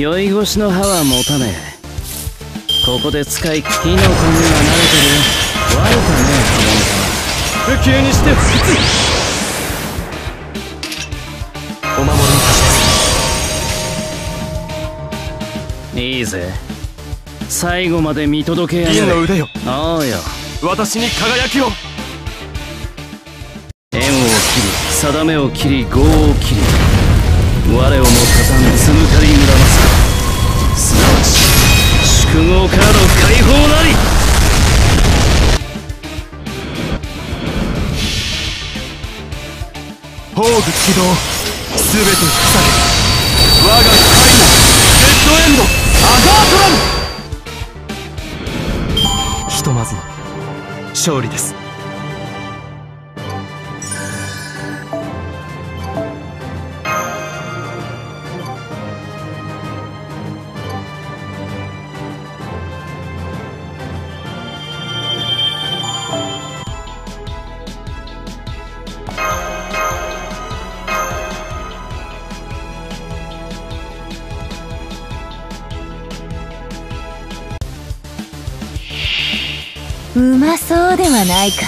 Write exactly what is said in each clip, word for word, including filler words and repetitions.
酔い越しの歯は持たねえ。ここで使いキノコには慣れてるよ。悪くねえ。不急にしてお守りに。いいぜ、最後まで見届けやる。銀の腕よ。ああよ、私に輝きを。縁を切り定めを切り業を切り、我をも勝たぬつむかりむらます。すなわち複合カード解放なり。宝具起動、すべて伏され。我が神のデッドエンドアガートラン。ひとまずの勝利です。うまそうではないか。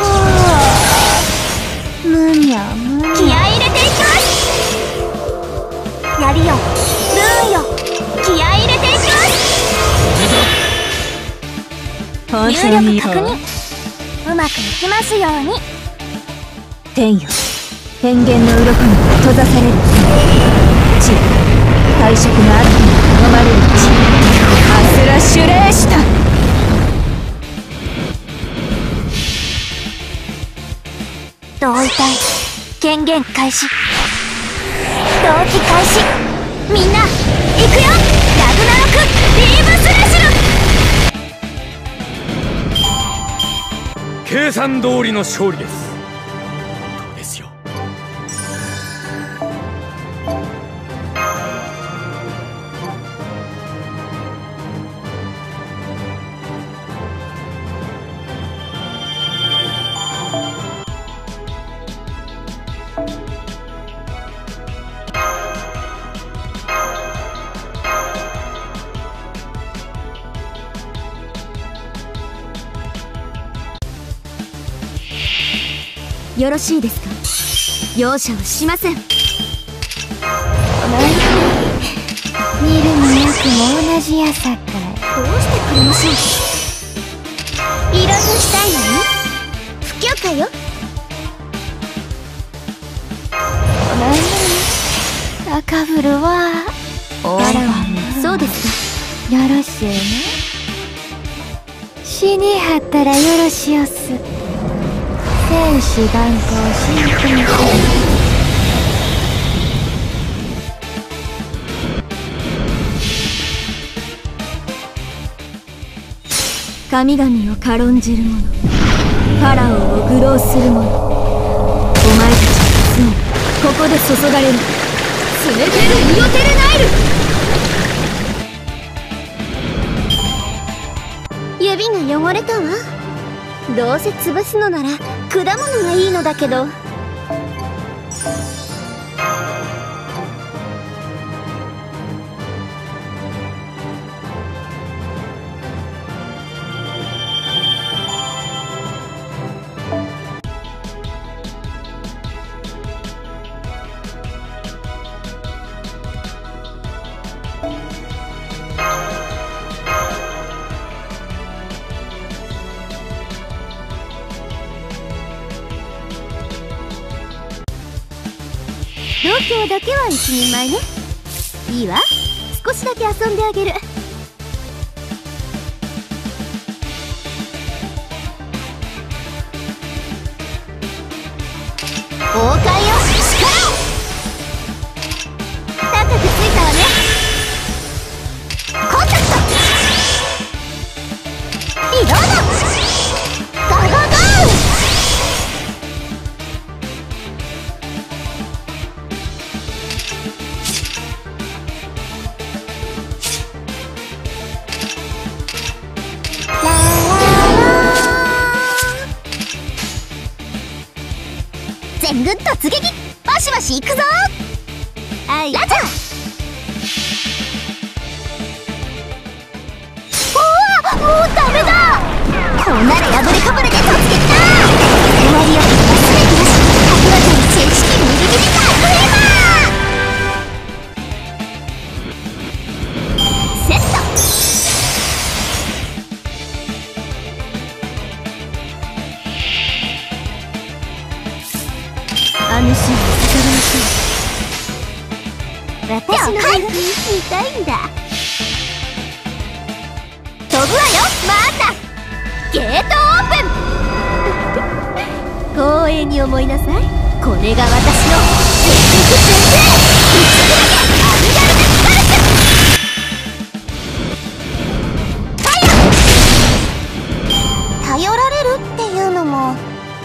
おお、むにゃむにゃ。気合い入れていきます。やるよルーンよ。気合い入れていきます。入力確認、うまくいきますように。天よ、天元の鱗に閉ざされる地、退職の悪に頼まれる地、アスラシュレーシタ。同位体権限開始、同期開始。みんな行くよ、ラグナロクビームスラシュ。計算通りの勝利です。よろしいですか。容赦はしません。なんか見るもなくも同じ朝から。どうしてくれましょう。色としたいのね。不許可よ。なんか赤ブルはおらん。そうですか。よろしゅうね。死にはったらよろしおす。天使眼光真剣。神々を軽んじる者、ファラオを愚弄する者、お前たちの罪ここで注がれる。スネテルイオテルナイル。指が汚れたわ。どうせ潰すのなら果物がいいのだけど。東京だけは一人前ね。いいわ、少しだけ遊んであげる。崩壊よ、力を。高くついたわね。コンタクト移動だ。ガガガン。グッと突撃、バシバシいくぞ。はい、ラジャー。おお、もうダメだ。こんなの破れかぶれで突撃だ。終わりよりはすべてなし、格納庫に正式に右手で隠れば。私の絵に見たいんだ。飛ぶわよ、マータ。ゲートオープン。光栄に思いなさい。これが私の全力全精打ち上げアミラルデスバルス。はやっ。頼られるっていうのも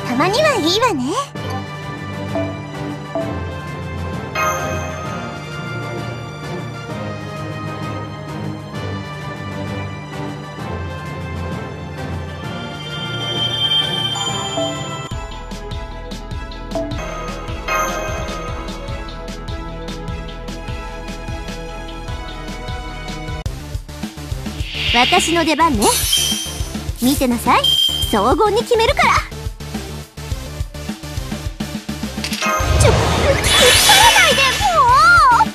たまにはいいわね。私の出番ね。見てなさい、荘厳に決めるから。ちょっ、使わないで。もう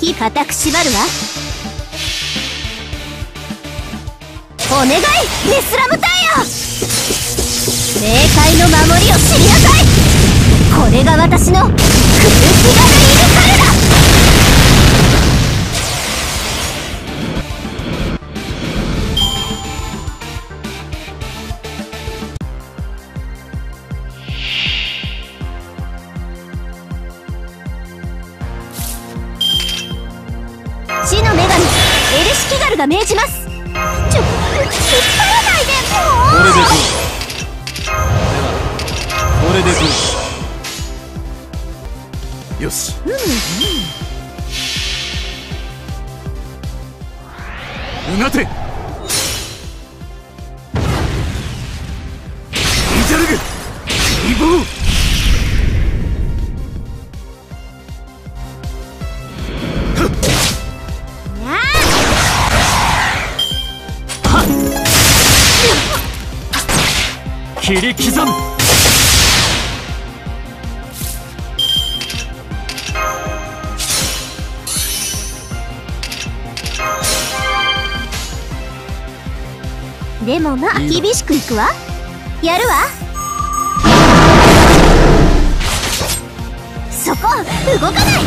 木固く縛るわ。お願い、デスラム隊よ。冥界の守りを知りなさい。これが私の苦しがるイルカルだ。が命じます。ちょ、引っ張らないで。もうこれでどう。これでどう。よし、うんうん、うなて。イザルグ希望。切り刻む。でもまあ厳しくいくわ。やるわ。そこ動かない。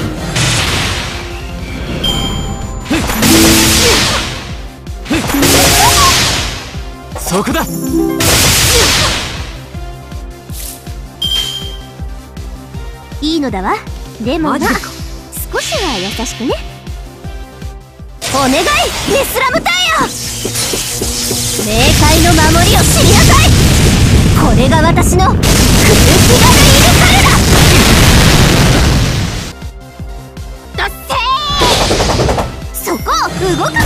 そこだ。いいのだわ。でもな、少しは優しくね。お願い、デスラム隊よ。冥界の守りを知りなさい。これが私の苦しがるイルカルだ。だってそこを動くな。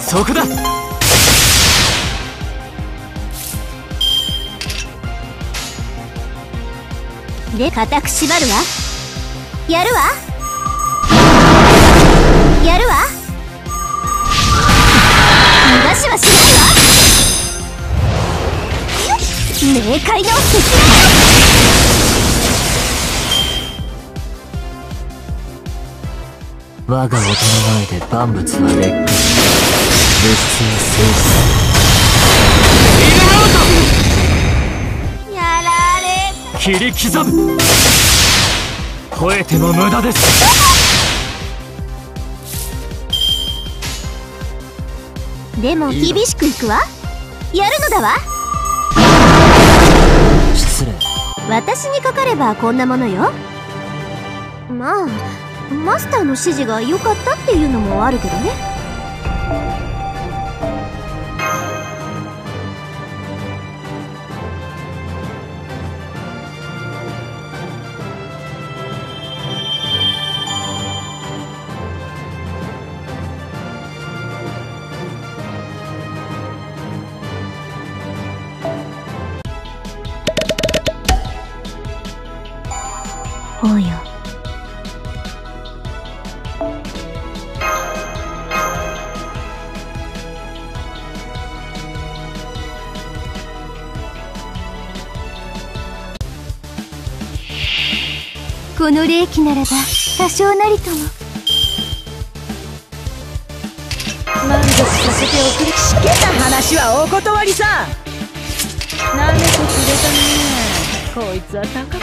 そこだ。で、固く縛るわ。やるわ。やるわ。逃がしはしないわ。冥界の敵。我が音の前で万物は劣化。物質は生物。イルアウト。やられ。切り刻む。吠えても無駄です。でも厳しくいくわ。やるのだわ。失礼。私にかかればこんなものよ。まあマスターの指示が良かったっていうのもあるけどね。この霊気ならば多少なりとも満足させておくれ。しけた話はお断りさ。なめてくれたね。こいつは高くつ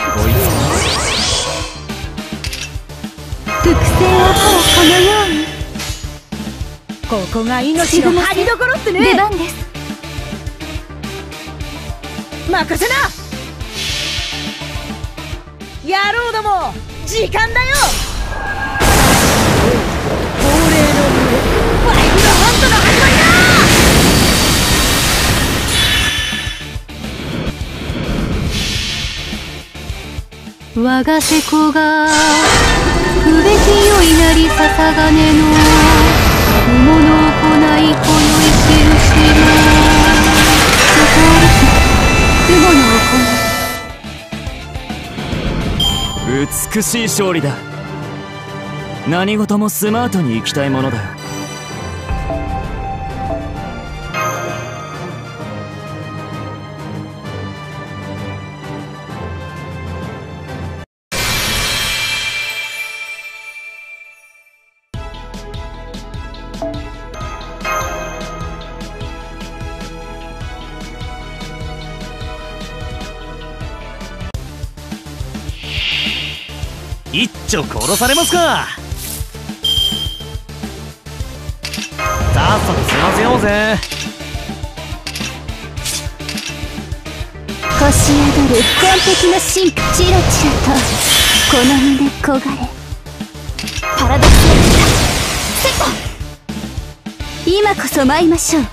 くよ。複製はこのように。ここが命の張りどころってね。出番です。任せな野郎ども、時間だよ。恒例のファイブのハントの始まりだ。我が瀬古が不べきよいなりささがねの不物を行い今宵記してな心不物を行い。美しい勝利だ。何事もスマートに行きたいものだよ。一丁殺されますか。さっさと済ませようぜ。腰宿る完璧な進化。チラチラとこの胸焦がれ。パラドックスセット。今こそ舞いましょう。よ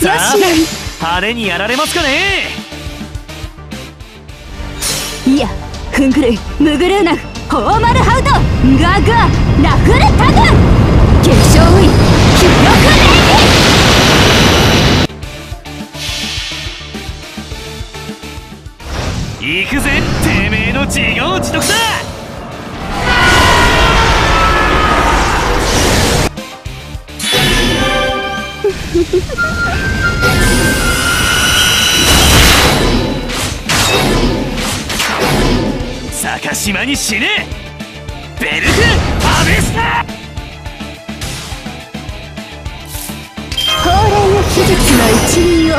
しなに晴れにやられますかね。いやフングルイ、ムグルーナフ、ホーマルハウト、ガガ、ラフルタグ、結晶ウィン、記録レイキ。行くぜ、てめえの自業自得だ。高島に死ね。ベルクアベスタ。高麗の秘術の一流を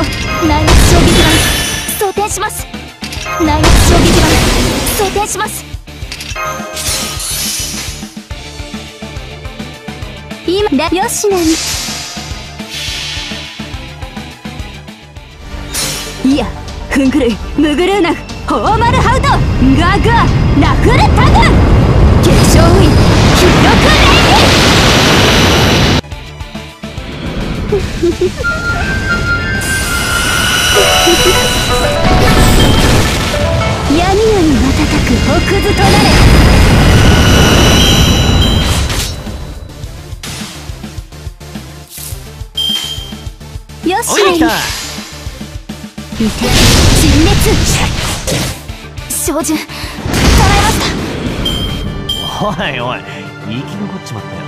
内圧将棋地盤装填します。内圧将棋地盤装填します。今だよしなに。いやフングルイ、ムグルーナフ、ホーマルハウト、ガガ、ラフルタグ、決勝ウィン、記録レイキ。闇夜に瞬く北図となれ。よしなに。いた陳列照準、捕らえました。おいおい、生き残っちまったよ。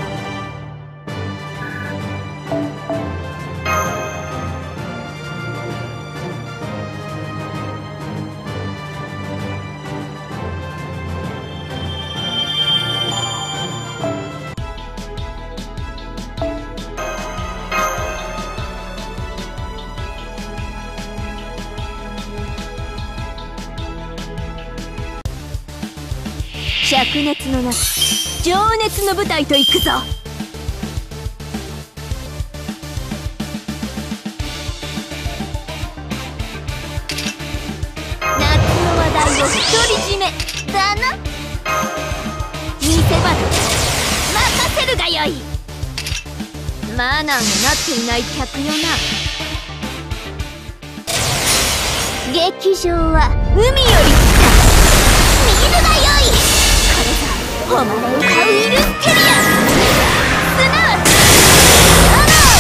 灼熱の中、情熱の舞台と行くぞ。夏の話題を独り占めだな。見せ場だ。任せるがよい。マナーがなっていない客よな。劇場は海より来た。見るがよい。誉れを買うイルステリア、すなわちアナー。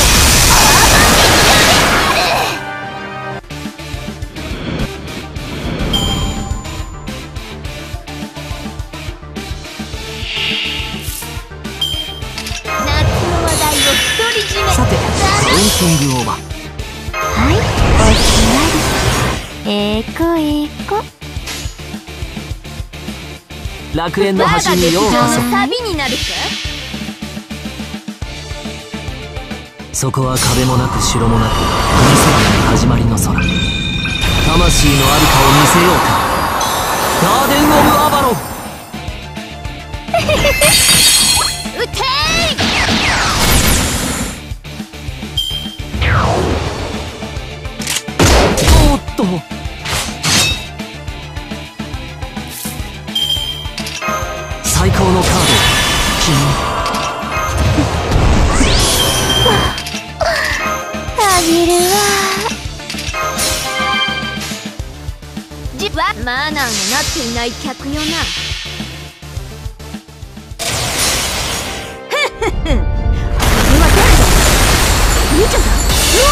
さて、ウェイティングオーバー。はい、お決まり。えこえこ。楽園の端にようこそ。そこは壁もなく城もなく、海空の始まりの空、魂のありかを見せようか、ガーデン・オブ・アバロン。撃てー。おっと、最高のカード。たぎるわ。じわマナーになっていない客よな。ふっふっふ。俺は誰だ。兄ちゃんだ。ロー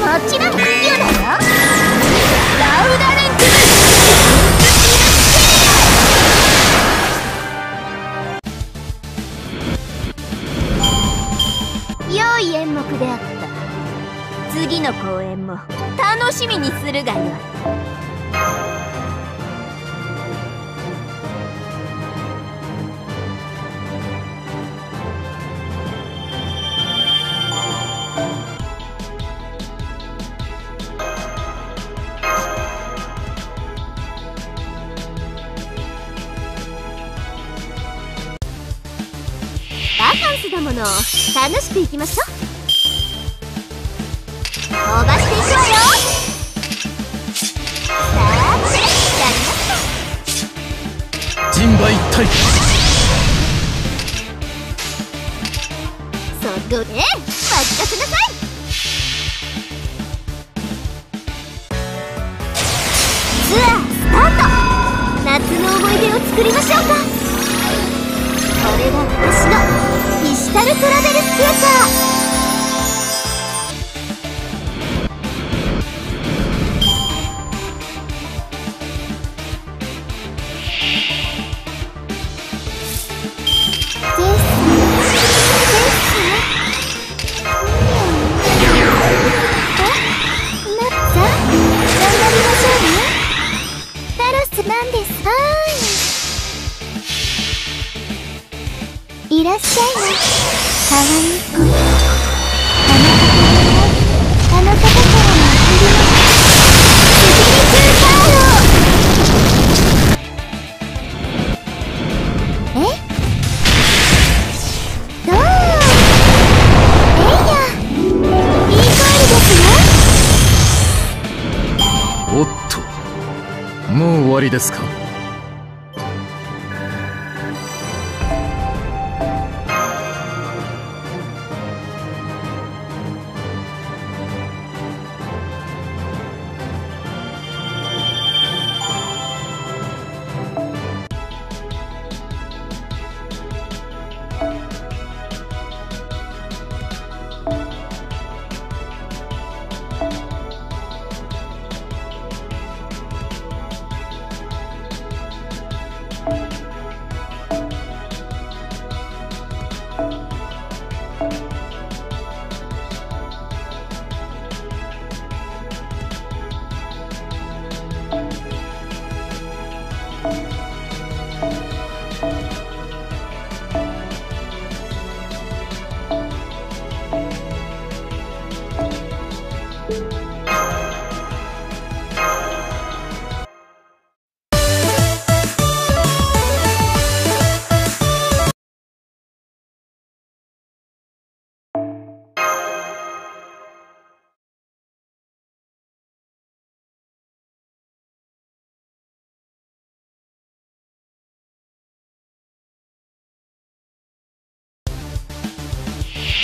マだ。もちろんよだよ。ラウダレンクル。演目であった。次の公演も楽しみにするがよ。バカンスだもの、楽しくいきましょう。飛ばしていくわよ。さあ、これやりました。人馬一体。そこで、ね、任せなさい。ツアースタート。夏の思い出を作りましょうか。これが私のディジタルトラベルスクエッター。いらっしゃいませ。かわいい子。あなたから、あなたからの贈り物。え？どう？えいや。いい声ですよ。おっと、もう終わりですか。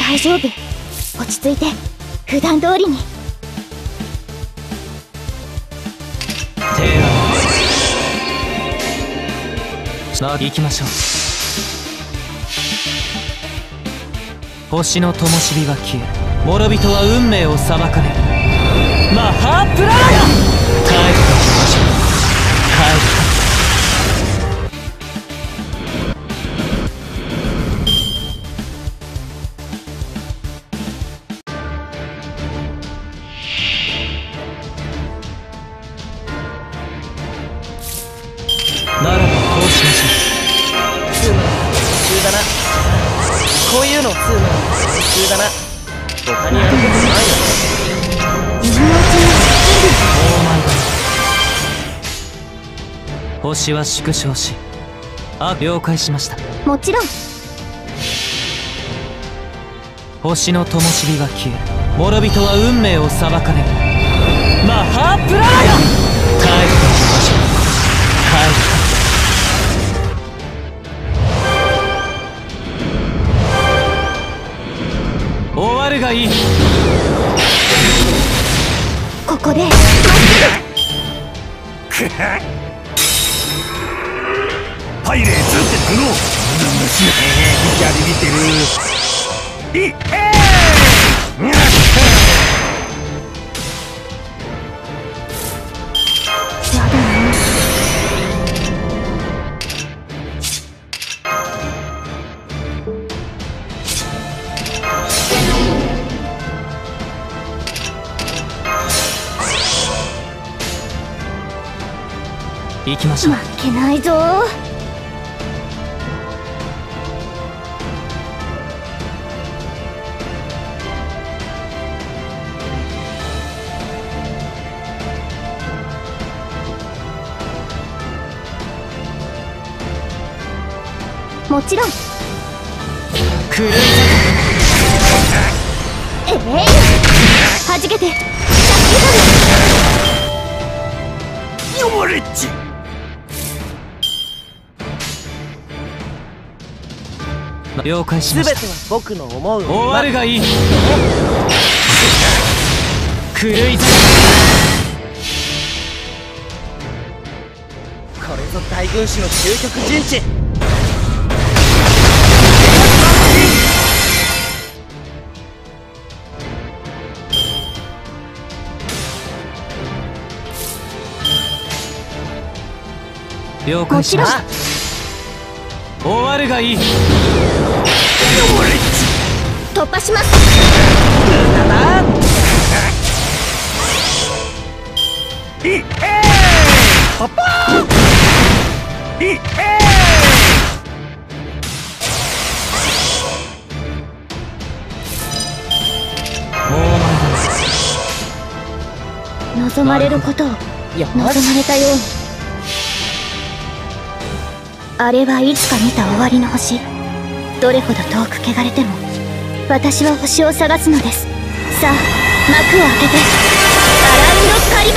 大丈夫、落ち着いて、普段通りに。さあ行きましょう。星の灯火は消え、諸人は運命を裁かれる。マハプララヤ。帰るときましょう。帰るとき。ならばこうしましょう。だな。こういうのを通の普通だな。他にやることないよ。星は縮小し、あ、了解しました。もちろん星の灯火は消え、諸人は運命を裁かれる。マハプララヤ帰ってきましょう。帰って終わるがいい。ここで待ってパイレーツってなろう。ギャリ見てる。いっえ行きましょう。負けないぞ。もちろん狂いええー、はじけて助け取る。汚れっち了解しました。全ては僕の思う終わるがいい。狂いずこれぞ大軍師の究極陣地。了解しました。終わるがいい。突破します。いっえーパパーいっえー望まれることを望まれたように。あれはいつか見た終わりの星。どれほど遠く汚れても私は星を探すのです。さあ幕を開けてアラウンドカリマ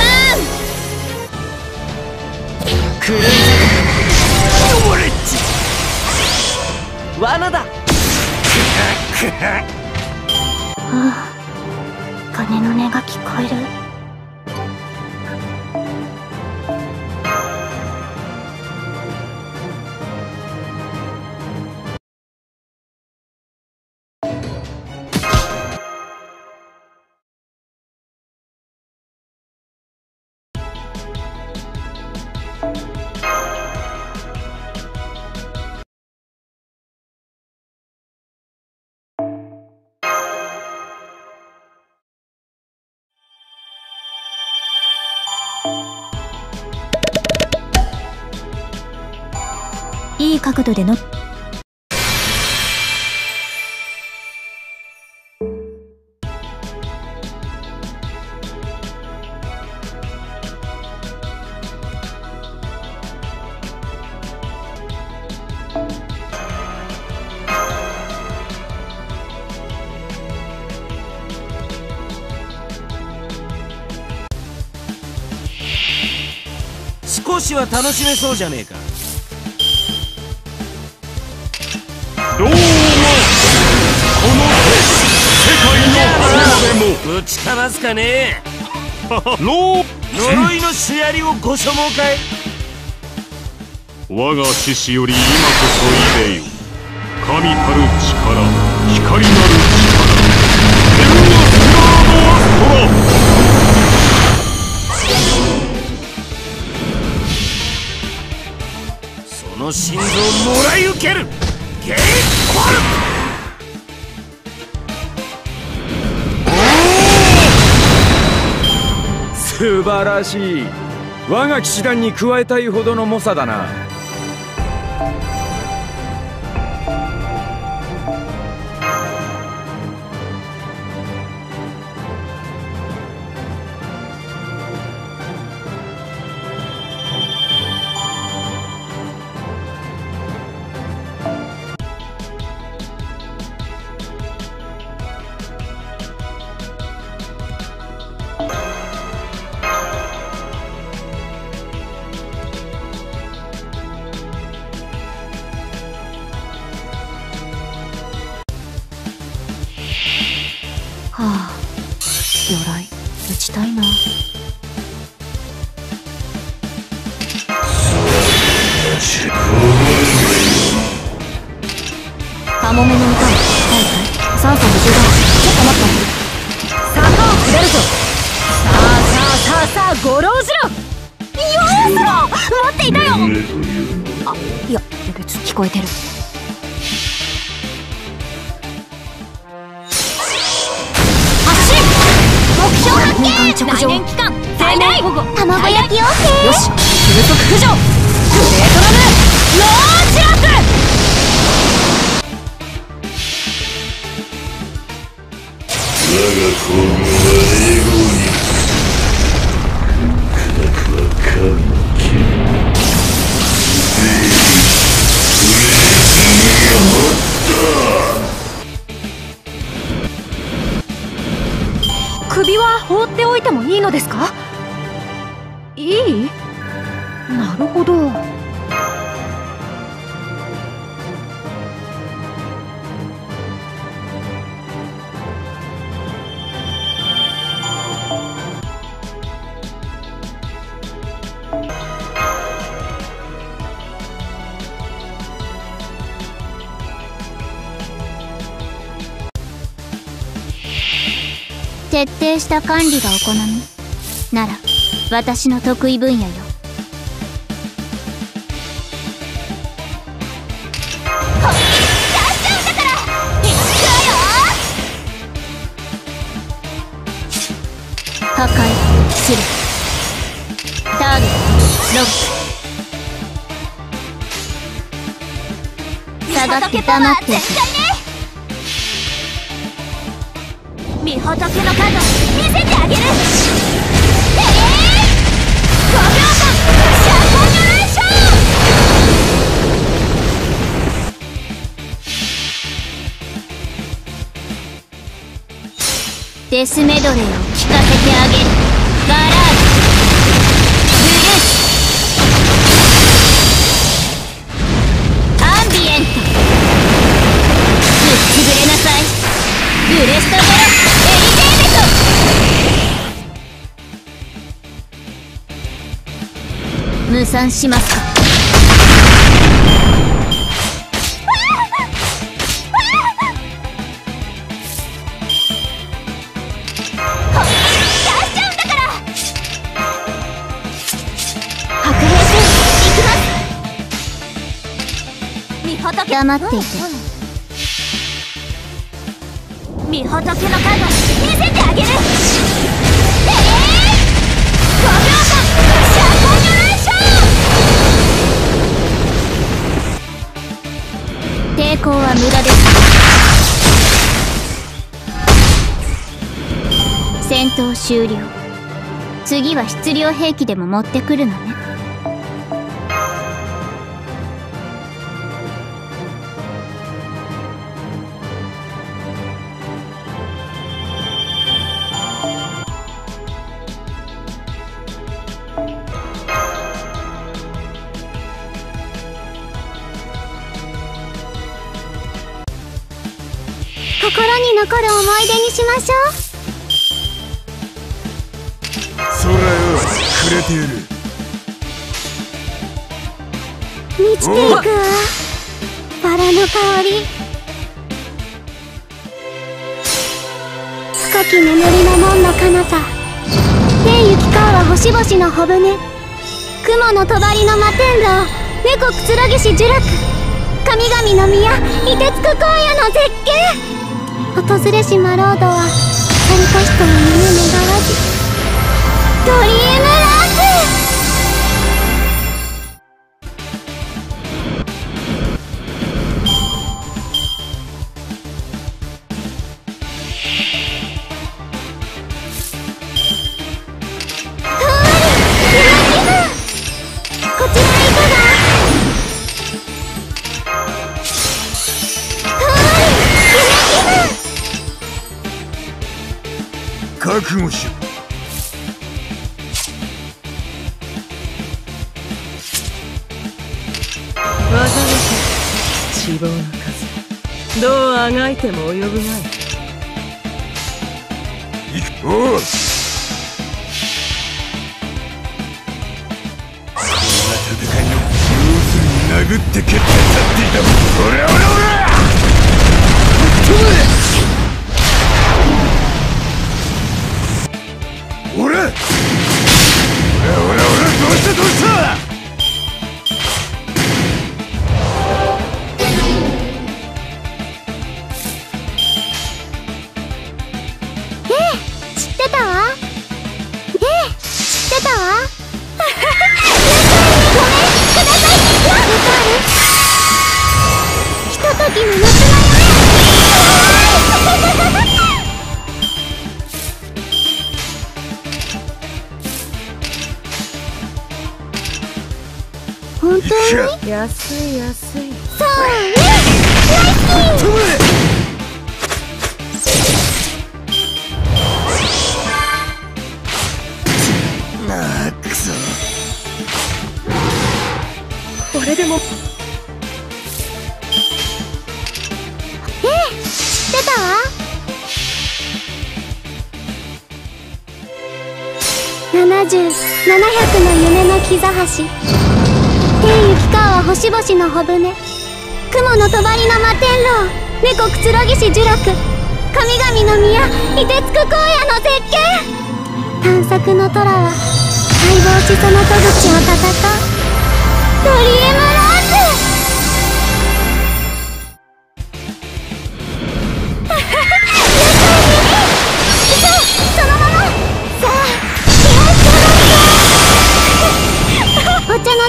ーン。クルイザノーレッジ罠だ。ああ鐘の音が聞こえる。いい角度での少しは楽しめそうじゃねえか。どうもこの世界のどこでもぶちかますかねえ。呪いのしありをご所望かい。我が獅子より今こそ入れよ。神たる力、光なる力、天はスラードアストラ。この心臓をもらい受ける。ゲイコル素晴らしい。我が騎士団に加えたいほどの猛者だな。あ、鎧打ちたいな。カモメの歌を聞きたいかい？酸素無重だ。ちょっと待った。坂を下るぞ。さあさあさあさあ、ごろうしろ。よーそろ待っていたよ。あ、いや別に聞こえてる。本館直上、来年保護、卵焼き OK。 よし、急速浮上、グレートラムローチアップ。我が子供はエゴに、苦楽は神の剣、憂い憂いに持った。首は放っておいてもいいのですか？いい？なるほど。徹底した管理がお好みなら私の得意分野よ。本気出しちゃうんだから行くわよ。破壊する。ターゲットロック。下がって黙って。みほとけの数見せてあげる。ええー、ごびょうかんシャッフォージュレーション。デスメドレーを聞かせてあげる。ガラージュブルースアンビエント。ぶっちぶれなさい。ブレストバラ無産しますか。本気出しちゃうんだから。白兵戦行きます。みほとけ黙っていて。みほとけのカード見せてあげる。抵抗は無駄です。戦闘終了。次は質量兵器でも持ってくるのね。心に残る思い出にしましょう。空よ、くれてやる。満ちていくわ、バラの香り。深き眠りの門の彼方天行き交わ星々の小舟、雲の帳の摩天楼、猫くつろぎし聚楽、神々の宮、凍てつく荒野の絶景。訪れしマロードは誰か人を夢願わずドリームラブ。かわいいキラキラ。こちらへ行くわ。覚悟しろ。技です。希望の数、どうあがいても及ぶまい。おう、殴って蹴って立っていた。オラオラオラ！オラオラオラ、どうしたどうした？ねえ、知ってたわ。ねえ、知ってたわ。ひとときに乗せないね。本当に安い安い。そうね、ライキー。これでも。ななじゅう、ななひゃくの夢の木ざはし、天行川星々のほぶね、雲のとばりの摩天楼、猫くつろぎし聚楽、神々の宮、凍てつく荒野の絶景。探索の虎は相棒しその戸口をたたかう、ドリームラ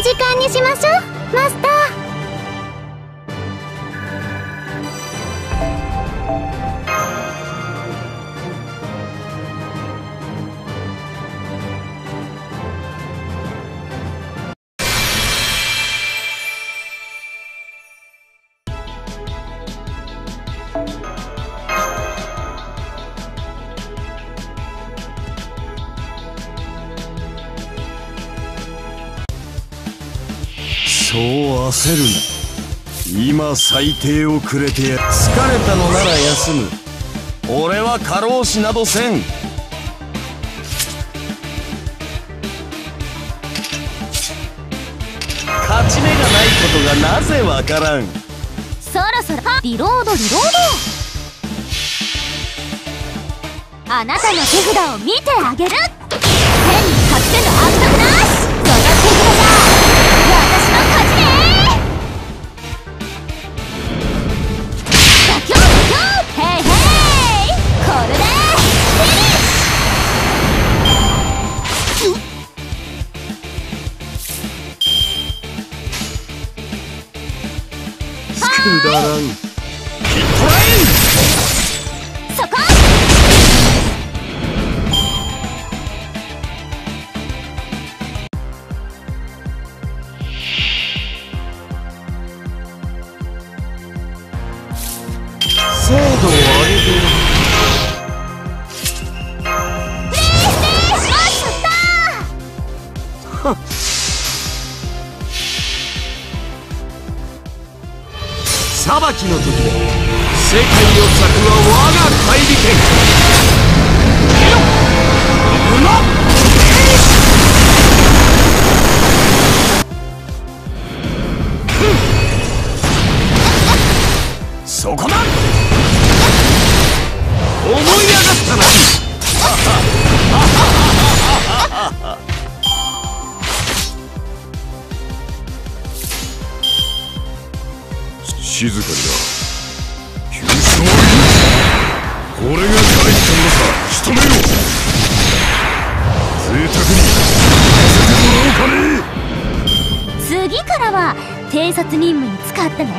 時間にしましょう、マスター。そう焦るな。今最低をくれてやる。疲れたのなら休む。俺は過労死などせん。勝ち目がないことがなぜわからん。そろそろリロードリロード。あなたの手札を見てあげる。手に勝手の悪徳なし。その手札だ。くだらん。キットライン。そこ。精度を上げて。レースです。マスター。はっ。裁きの時だ。世界を裂くは我が怪力剣。見ろ、無能。そこだ。思い上がったな。はははははは。静かにな。急所を射ぬ。これが大地さんのさ、仕留めよう。贅沢にさせてもらおうかね。次からは偵察任務に使ってね。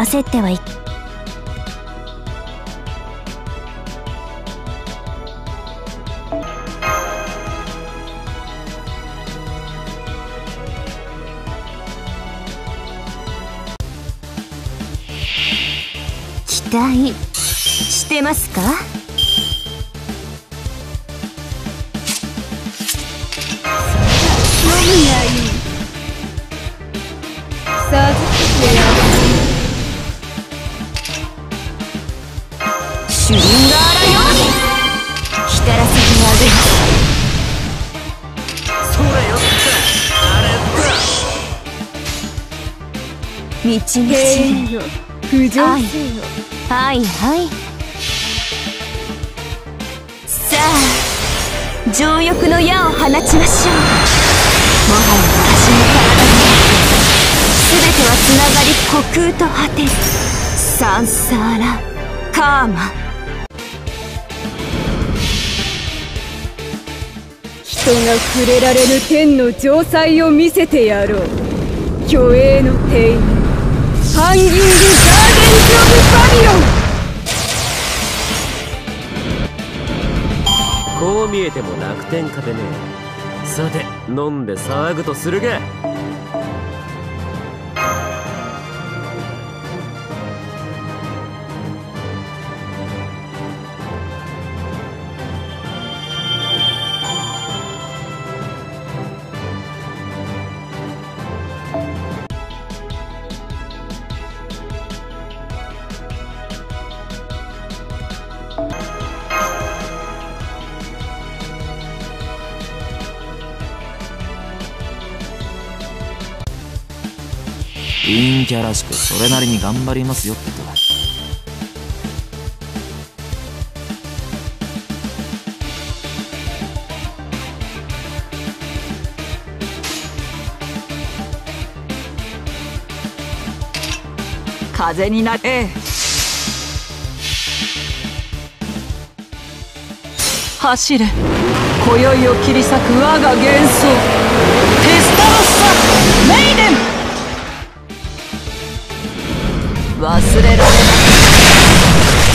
焦ってはいけ。待してますか？何がいい？授けよ。主人が荒ように光らせてあげます。道に散る浮上せよ。はいはいさあ、情欲の矢を放ちましょう。もはや私の体に全てはつながり、虚空と果てるサンサーラカーマ。人が触れられる天の城塞を見せてやろう。虚栄の帝王ハンギング・ガーデンズ・オブ・バビロン。こう見えても楽天家でね。さて、飲んで騒ぐとするが。陰キャらしくそれなりに頑張りますよって。風になれ。走れ。今宵を切り裂く我が幻想、テスタロッサメイデン。忘れられない。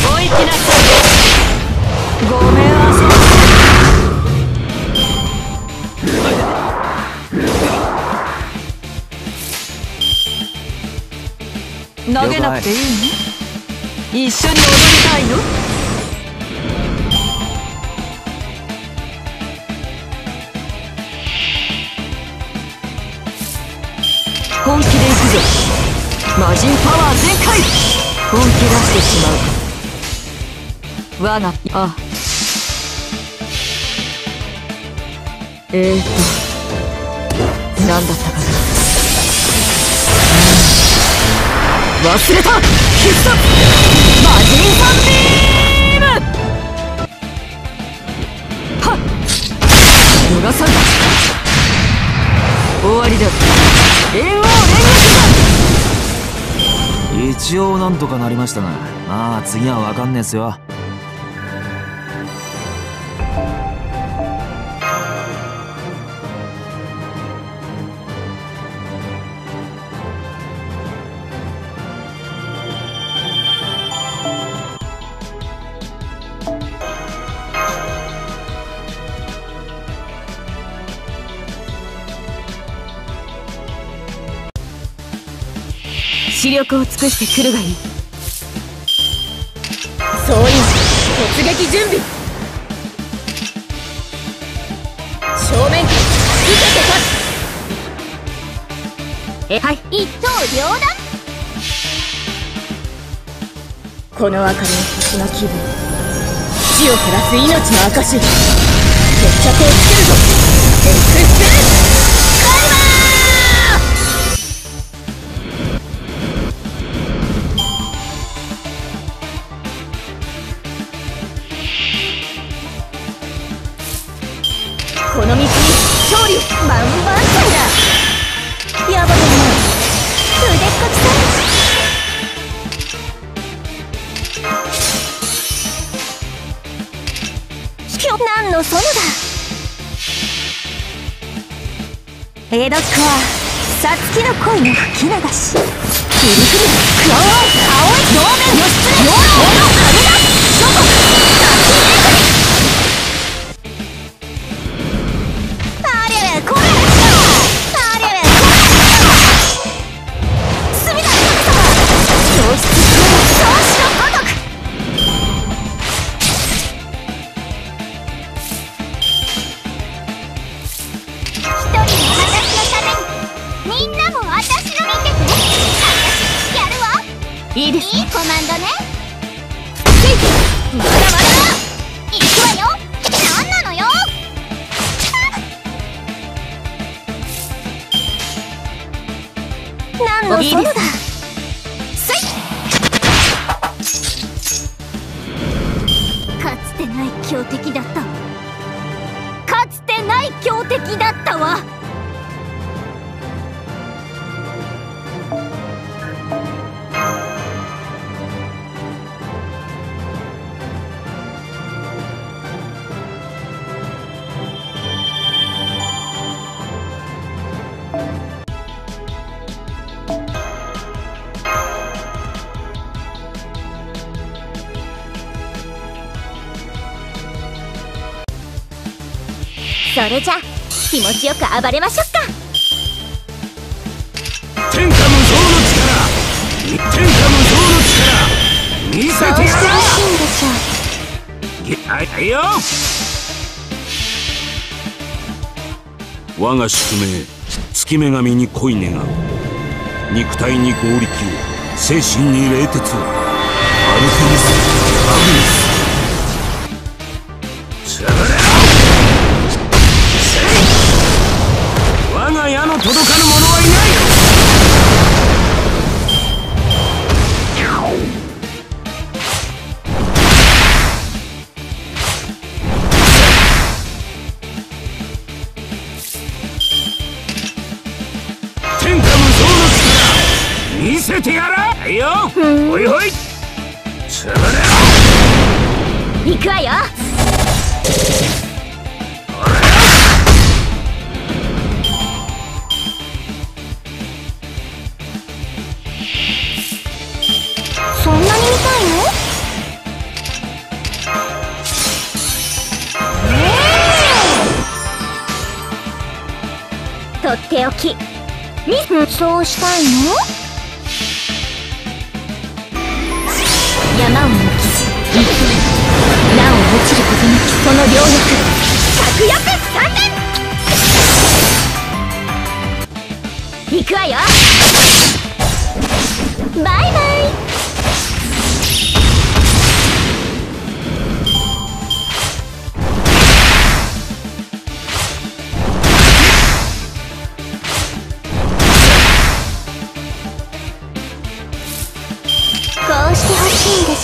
おいきなさい。ごめんあそこ。投げなくていいの？一緒に踊りたいの？本気で行くぞ。魔人パワー全開。本気出してしまう。我があえーっと何だったかな、忘れた。必殺魔人サンビーム。はっ、逃さんだ。終わりだ。円を連撃だ。一応なんとかなりましたが、まあ次は分かんねえっすよ。視力を尽くしてくるがいい。総員、突撃準備。正面から受けて立つ。え、はい、一刀両断。この明かりの星の気分、地を照らす命の証。決着をつけるぞ。エクスペル何のそのだ。江戸っ子はさつきの恋の吹き流し。キリキリクローン青い同面義経養老の神だ。諸国さつきめぐり。あれれこれあれれこれ。隅田神様教室創始のごとく。いいですね。いいコマンドね。まだまだ。いくわよ。なんなのよ。なんのそのだ。かつてない強敵だった。かつてない強敵だったわ。それじゃ気持ちよく暴れましょうか。天下無双の力、天下無双の力見せてやろう。どうしていいんでしょう。はいよ。我が宿命、月女神に恋願う。肉体に合力を、精神に冷徹を。アルテミス、アグネス、潰れろ。矢の届かぬ者はいない。天下無双の力見せてやら。はいよ、ほいほい、潰れろ。行くわよ。とっておきにそうしたいの。山を抜き一分なお落ちることなきその両翼、策翼三連。行くわよ。バイバイ。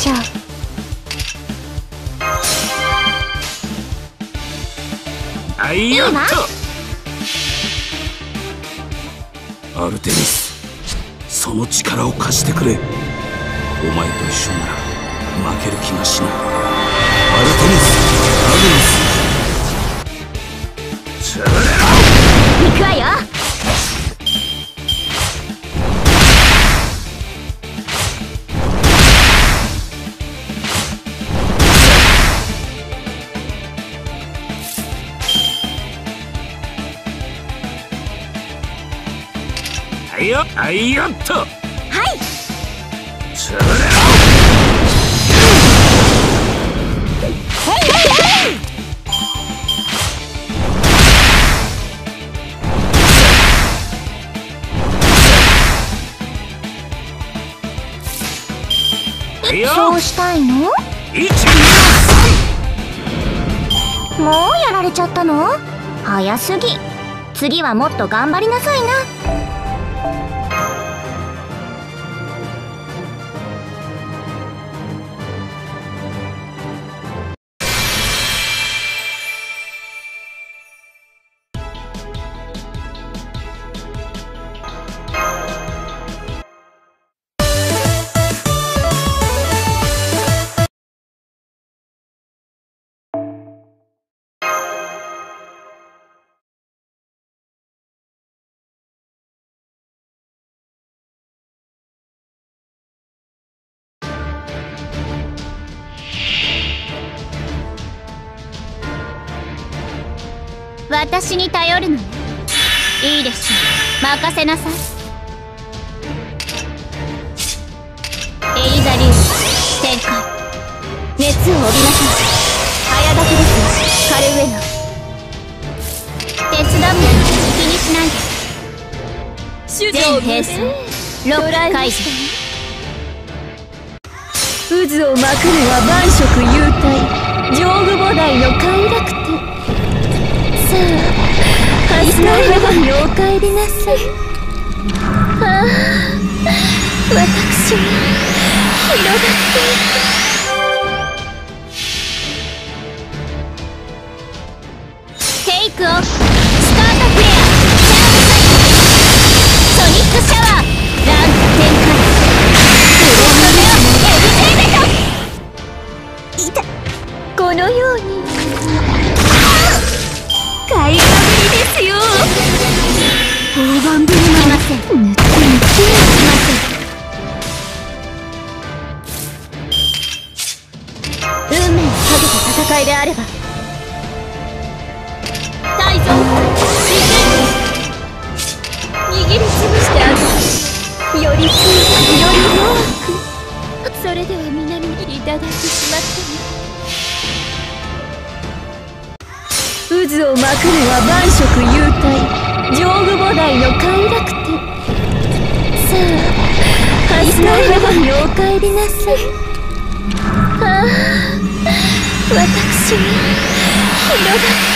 じゃあアルテミス、その力を貸してくれ。お前と一緒なら負ける気がしない。アルテミス、アルテミス、潰れろ。行くわよ。あいよっと。はい、潰れろ。どうしたいの。もうやられちゃったの、早すぎ。次はもっと頑張りなさいな。私に頼るのね。いいでしょう、任せなさい。エリザリウス展開。熱を帯びなさい。早炊きですよ、カルウェナ。手伝うなら気にしないで。全兵装ロック解除。渦を巻くのは万色幽体上部母大の快楽天。さあ初の夜にお帰りなさい。ああ私は広がっていく。テイクオフスタートフレアチャージソニックシャワーランク展開クレームの目をエビデータとこのように買いかぶりですよ。大盤振る舞いません。塗って塗って塗って運命をかけた戦いであればより強くより弱く。それでは皆にいただいてしまったの。渦を巻くのは万色幽体上部母大の快楽天。さあ初の夜にお帰りなさい。ああ私は広がって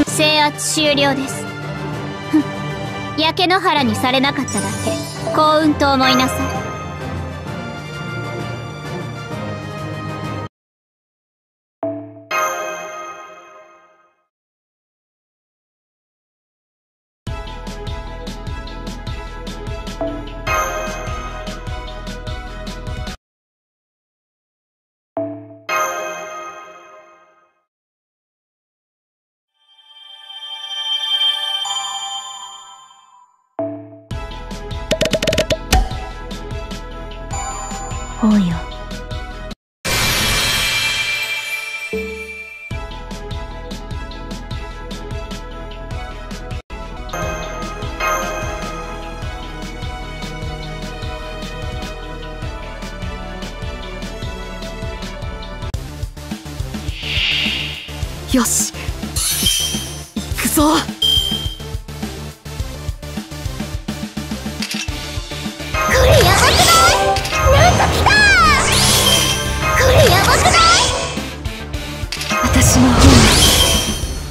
いく。制圧終了です。焼け野原にされなかっただけ幸運と思いなさい。およよし行くぞ。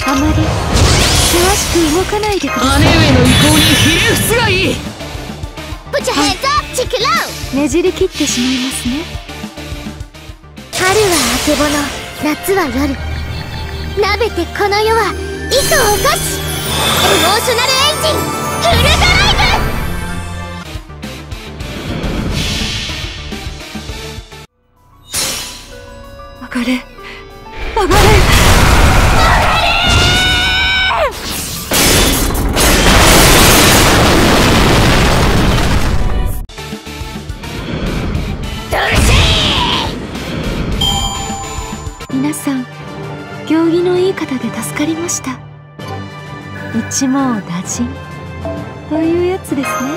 あまり険しく動かないでください。姉上の意向にひれ伏すがいい。Put your hands up, check it out。ねじり切ってしまいますね。春はあけぼの、夏は夜。なべてこの世は糸を起こし。エモーショナルエンジン、フルドライブ。上がれ、上がれ。行儀のいい方で助かりました。一網打尽というやつですね。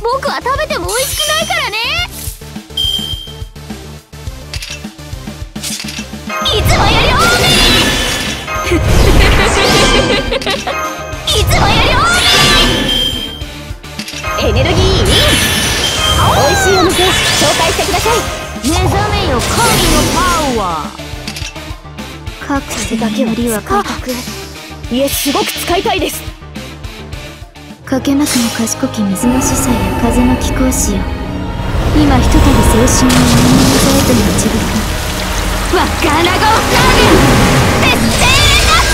僕は食べても美味しくないからね。いつもより多めいつもより多めエネルギーイン。美味しいお店紹介してください。目覚めよ神のパワー。隠すだけは理は改革。いえすごく使いたいです。かけなくも賢き水の使者や風の貴公子よ、今ひとたび青春を思い出されて導くわかなごラーメンベステーナッ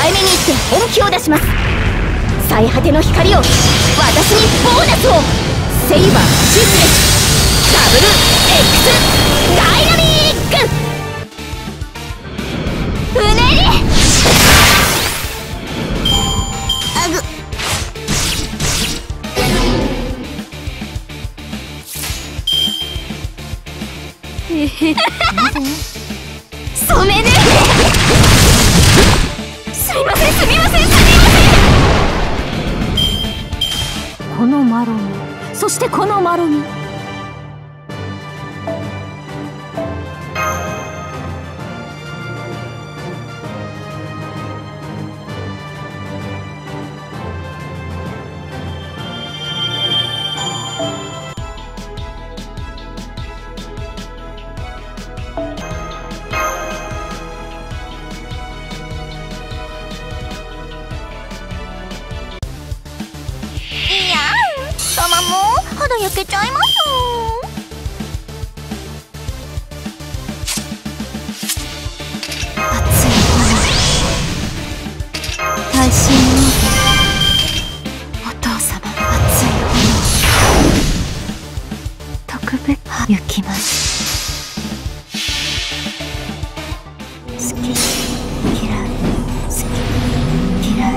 ト。控えめにして本気を出します。最果ての光を私にボーナスを。セイバーシスレスダブル X ダイナミック。うねりあぐ染めぬ。すみませんすみませんすみません。このまろみ、そしてこのまろみ、肌焼けちゃいます。熱い炎、耐震のお父様、熱い炎、特別行きます。好き嫌い、好き嫌い、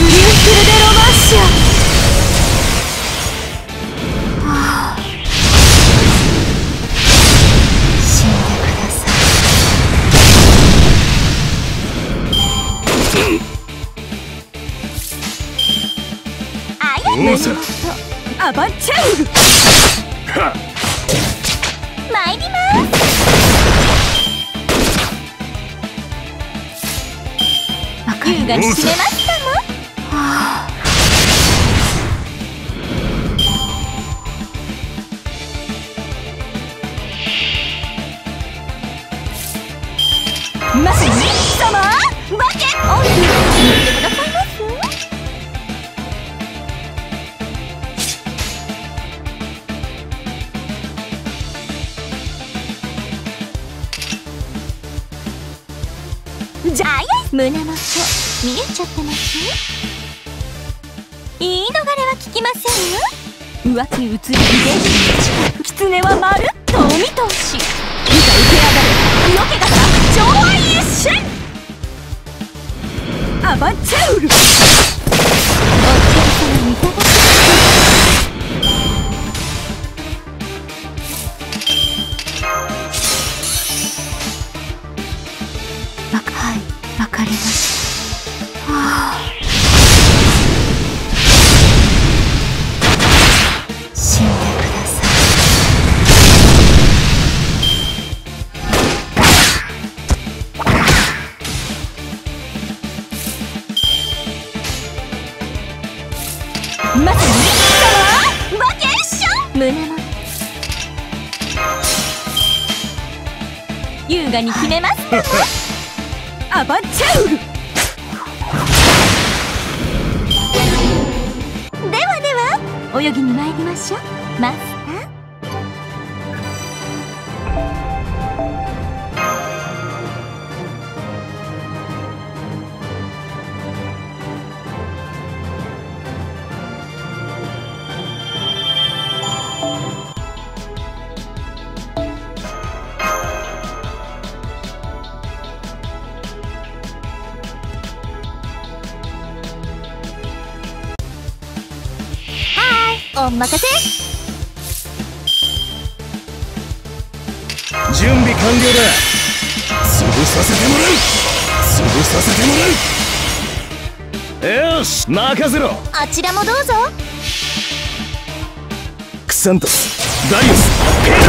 フルデロマンシア、ああ死んでください。あやめアバンチャール参ります。明かりが沈めましたもん。まさに貴様バケットを見てくださいます。じゃあ胸元見えちゃってますね。言い逃れは聞きませんよ。浮気移り遺伝子、狐はまるっとお見通し。いざ受け上がれ、のけがさ上腕一瞬アバンチャウル。お客様にいただきます。わ、はい、わかりました。はあ、まさにバケーション。胸も優雅に決めます。アバンチャウル。ではでは泳ぎに参りましょうマスター。お任せ。準備完了だ。潰させてもらう、潰させてもらう。よし任せろ。あちらもどうぞ。クサンタス、ダリウス、ペルス、イス、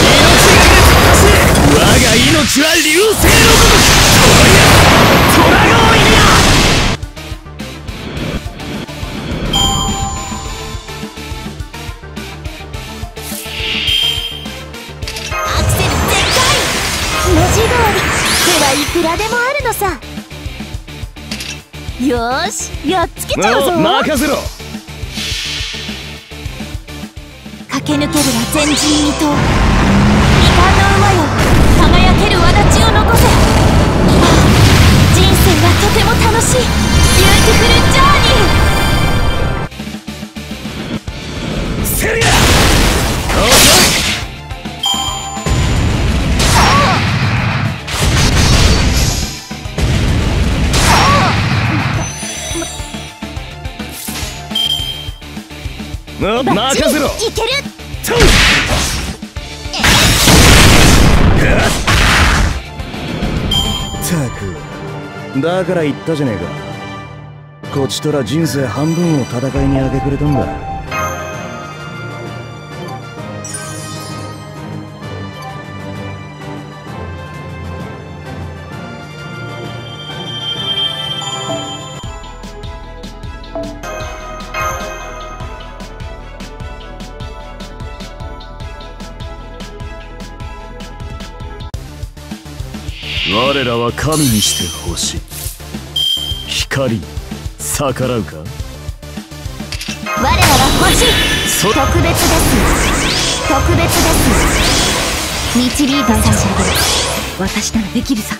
命が我が命は流星のごとき、こりゃ虎が多いな。いくらでもあるのさ。よーし、やっつけちゃうぞ。任せろ。駆け抜けるは前人未到。未完の馬よ、輝ける轍を残せ。人生がとても楽しいビューティフルジャーニー。セリア、どうぞ。任せろ。いける。ったく、だから言ったじゃねえか。こちとら人生半分を戦いに明け暮れたんだ。我らは神にして星光逆らうか。我らは星特別です特別です導いて差し上げる。私ならできるさ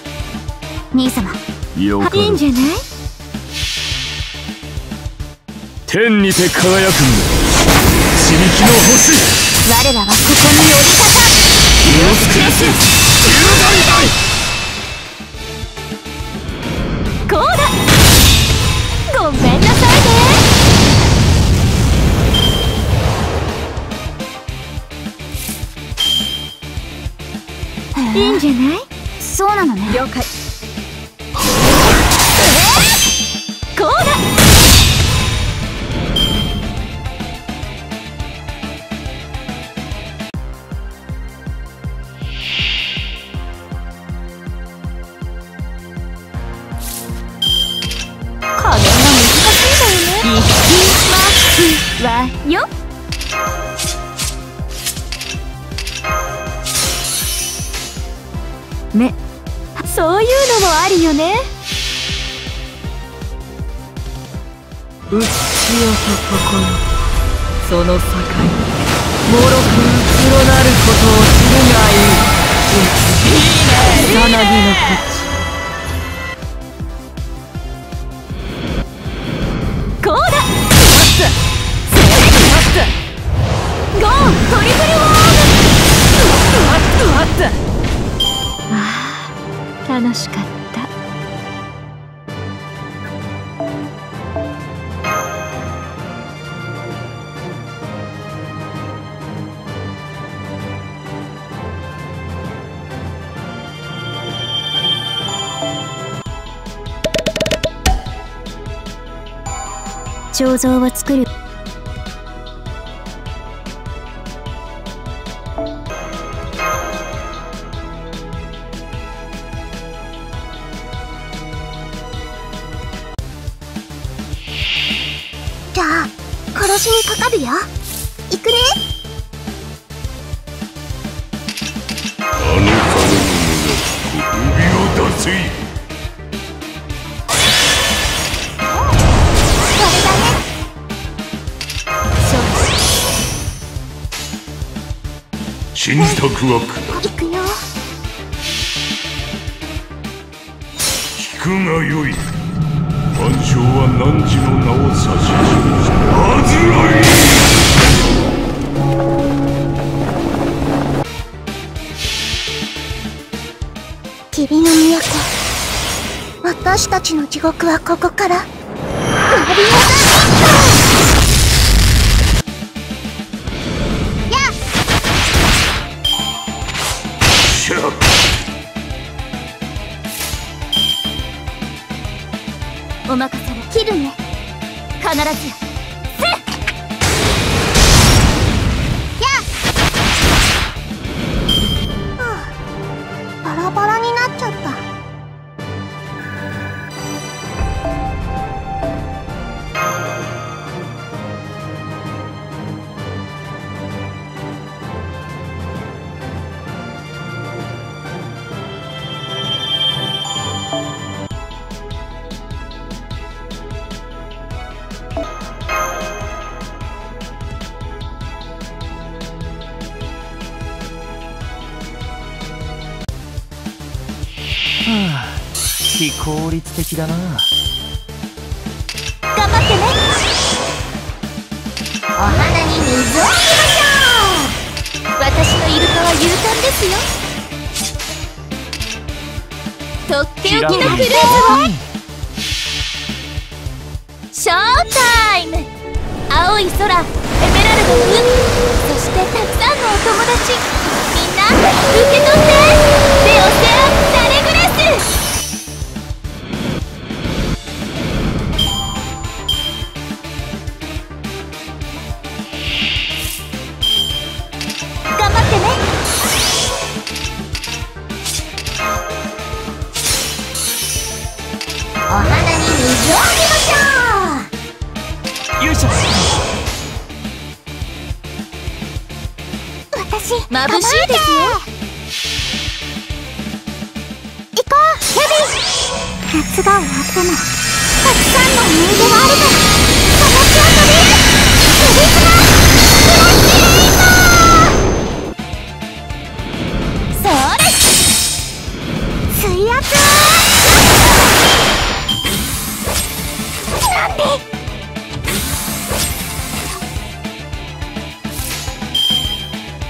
兄様。よかいいんじゃない。天にて輝くんだ地域の星。我らはここに降り立たデュオスクレス竜眼大。ごめんなさいね。いいんじゃない。そうなのね。了解。えー、こうだ。はよっ目、そういうのもありよね。うっちよと心その境もろくうつろなることを知るがいい。いいね。草薙の口ゴートリプルワール。ああ楽しかった。彫像を作る。私にかかるよ。行くね。あの顔の者、首を出せ。これだね。そう。信じたくはくない。行くよ。聞くがよい。万象は何時の名を指し示した。アズライ霧の都、私たちの地獄はここからマリオダンス。やっお任せを切るね。必ずや。せっやっ、はあ、バラバラになっちゃった。非効率的だな。頑張ってね。お花に水をあげましょう。私のイルカは勇敢ですよ。とっておきのクルーズを。ショータイム。青い空。ラルドの海、そしてたくさんのお友達、みんな受け取ってレオセアダレグレス。頑張ってね。お花に水をあげましょう。よいしょ。眩しいですよ。行こう、ルビー。夏が終わってもたくさんの思い出はあるから、形を取り入れ、クリスマスプラスティーンド。そうです、水圧はなんで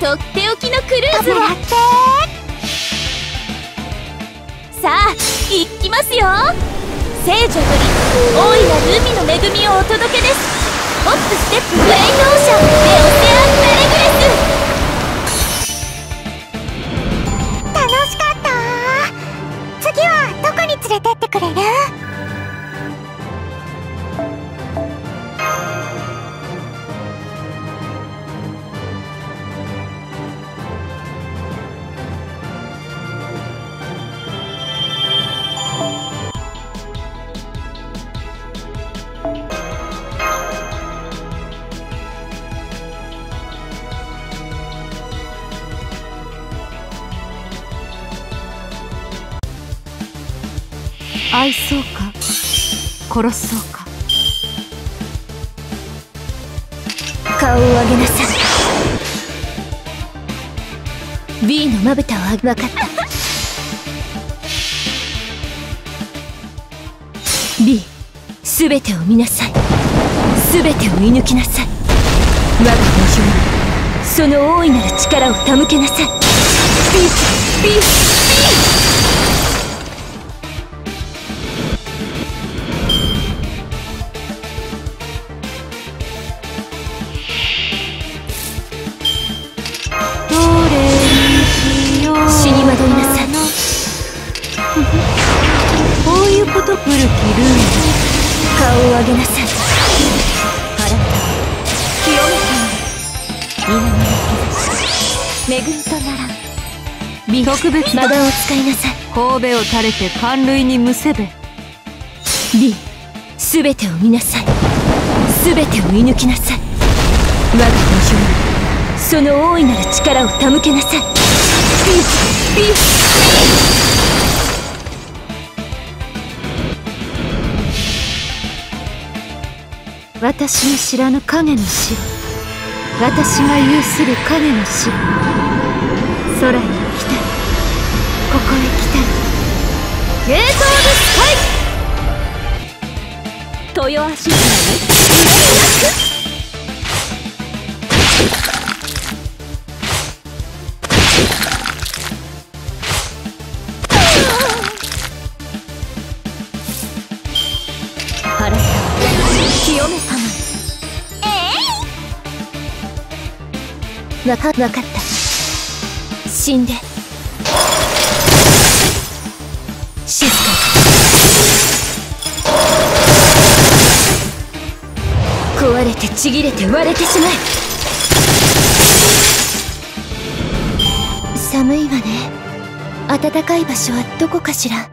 とっておきのクルーズをやって。さあ行きますよ。聖女より大いなる海の恵みをお届けです。ホップステップグレイトオーシャンレオセアンダレグレス。楽しかった。次はどこに連れてってくれる？愛そうか殺そうか。顔を上げなさい。 B のまぶたを上げ、分かった。B すべてを見なさい。すべてを見抜きなさい。我が目標にその大いなる力を手向けなさい。 B B B特別魔弾を使いなさい。神戸を垂れて寒類にむせべ。 B すべてを見なさい。すべてを見抜きなさい。我が目標にその大いなる力を手向けなさい。 B B B私の知らぬ影の城、私が有する影の城、空に来たい、ここへ来たい。ゲート・オブ・スカイ。豊足の腹清め様。えい、わかわかった。死んで。静かに。壊れてちぎれて割れてしまえ。寒いわね。暖かい場所はどこかしら。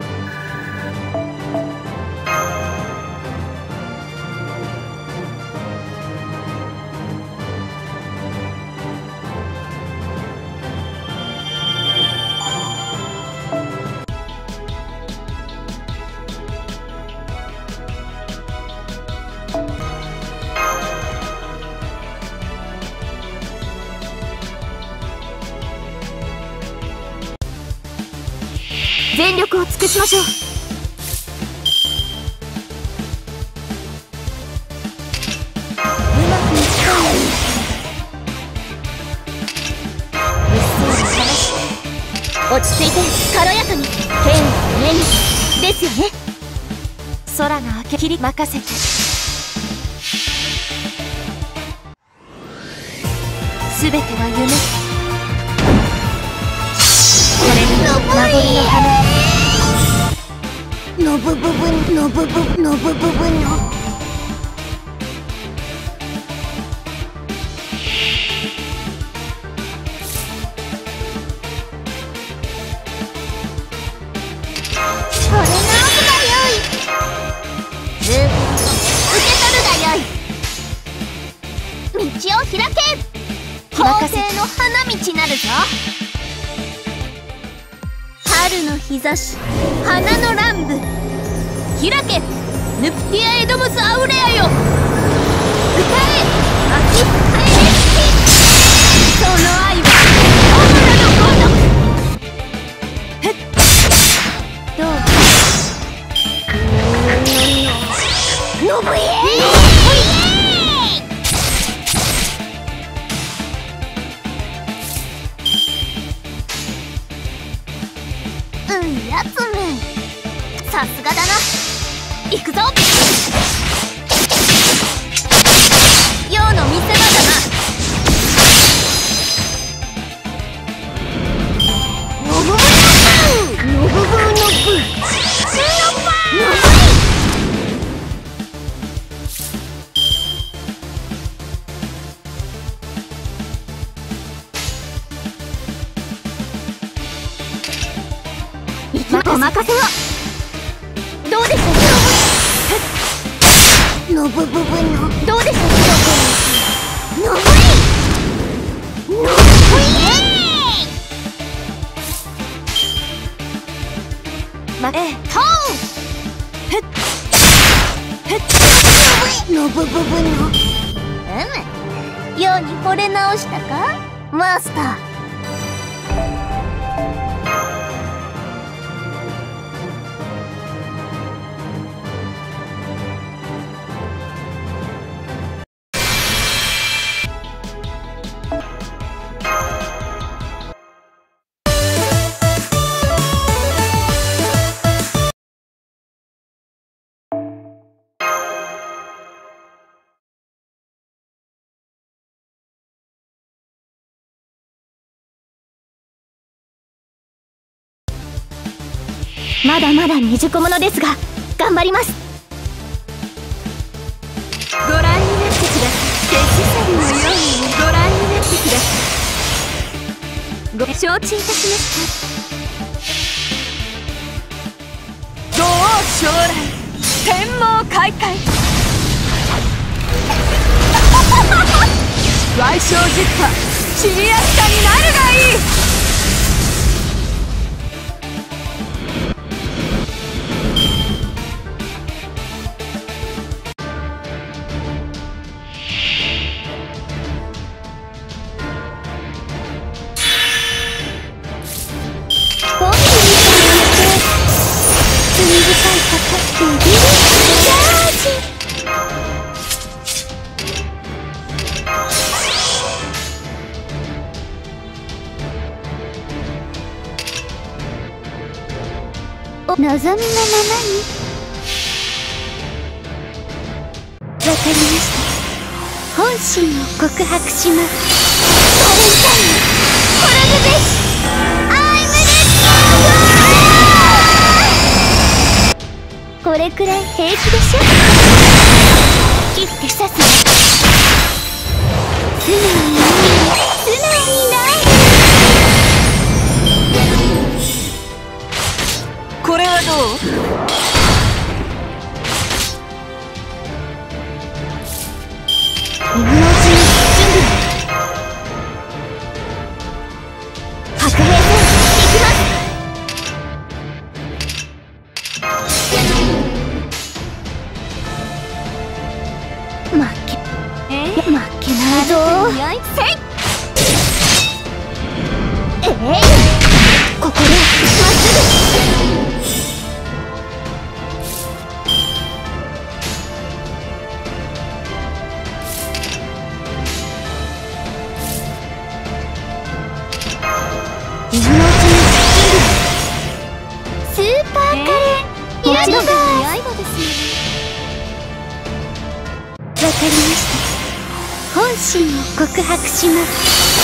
全力を尽くしましょう。うまくいきたい。物騒な話。落ち着いて軽やかに。剣は上にですよね。空の明け切り任せて。全ては夢。これが幻の花。のぶぶぶんのぶぶのぶぶぶんの。春の日差し、花の乱舞、開けヌプティア・エドムス・アウレアよ、歌え秋カエレスキ、その愛はオーラのごとく。ふっどうかノブエさすがだな。行くぞ。世の見せ場だな。ノブブノブノブブノブ。いつもお任せを。のぶぶぶのどうでしょう。のぶいのぶいまえとふっふっのぶぶぶのうむように惚れ直したかマスター。まだまだ未熟者ですが頑張ります。ご覧になってください。手作りのようにご覧になってください。ご承知いたしました。女王将来天網開会賠償実家シリアス化になるがいい。望みのままに。わかりました。本心を告白します。バレンタインコラムです。アイムレッツゴー。これくらい平気でしょ。切って刺すの素直に素直にない。これはどう？今のうちに準備。白兵戦行きます。負けえ負けないぞー。ええー、ここでまっすぐ。告白します。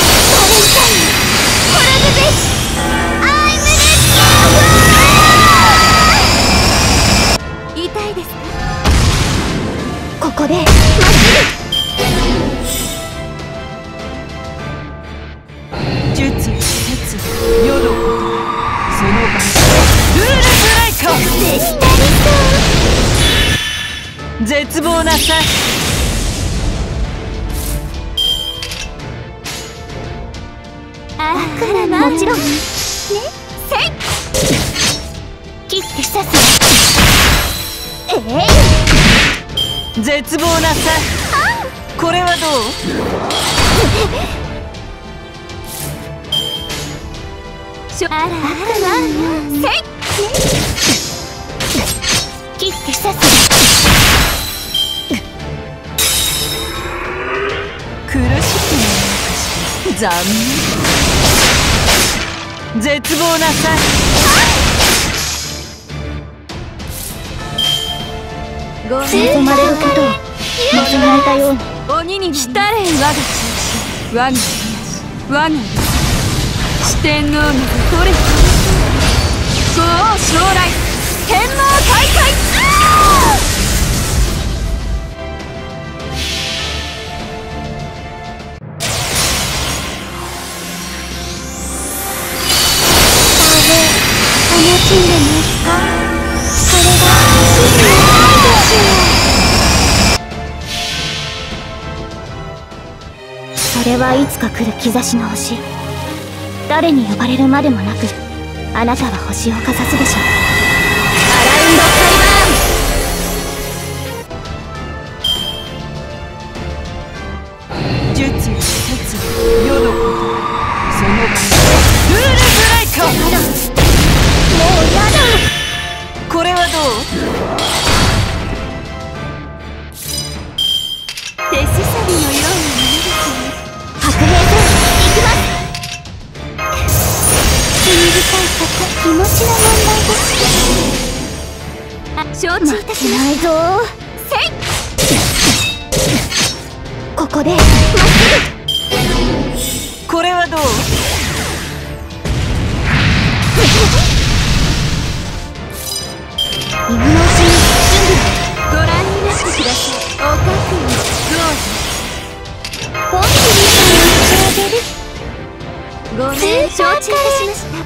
絶望なさい。もちろんね、せん切って刺すわ。ええー、絶望なさい。これはどう？あらあらせんね、切って刺すわ。苦しくもなくして残念。絶望なさい。ごめん、止まれることを望まれたように。鬼に来たれ、我が中心、我が東、我が四天王のトレック、皇王将来天皇大会。楽しんでますか？これが真の愛ですよ。それはいつか来る兆しの星。誰に呼ばれるまでもなく、あなたは星をかざすでしょう。アラウンド裁判術、鉄、世のこと、そのルールスライカー。これはどう？手すさびのようなものですね。白兵戦、行きます。罪深いこと、気持ちの問題です。あ、承知いたしました。ないぞー。ここで、まっすぐ。これはどう？犬のうちに準備をご覧になってください。おかくにどうぞ。本気にお待ちを出る。ごめん、承知いたしました。ユニバ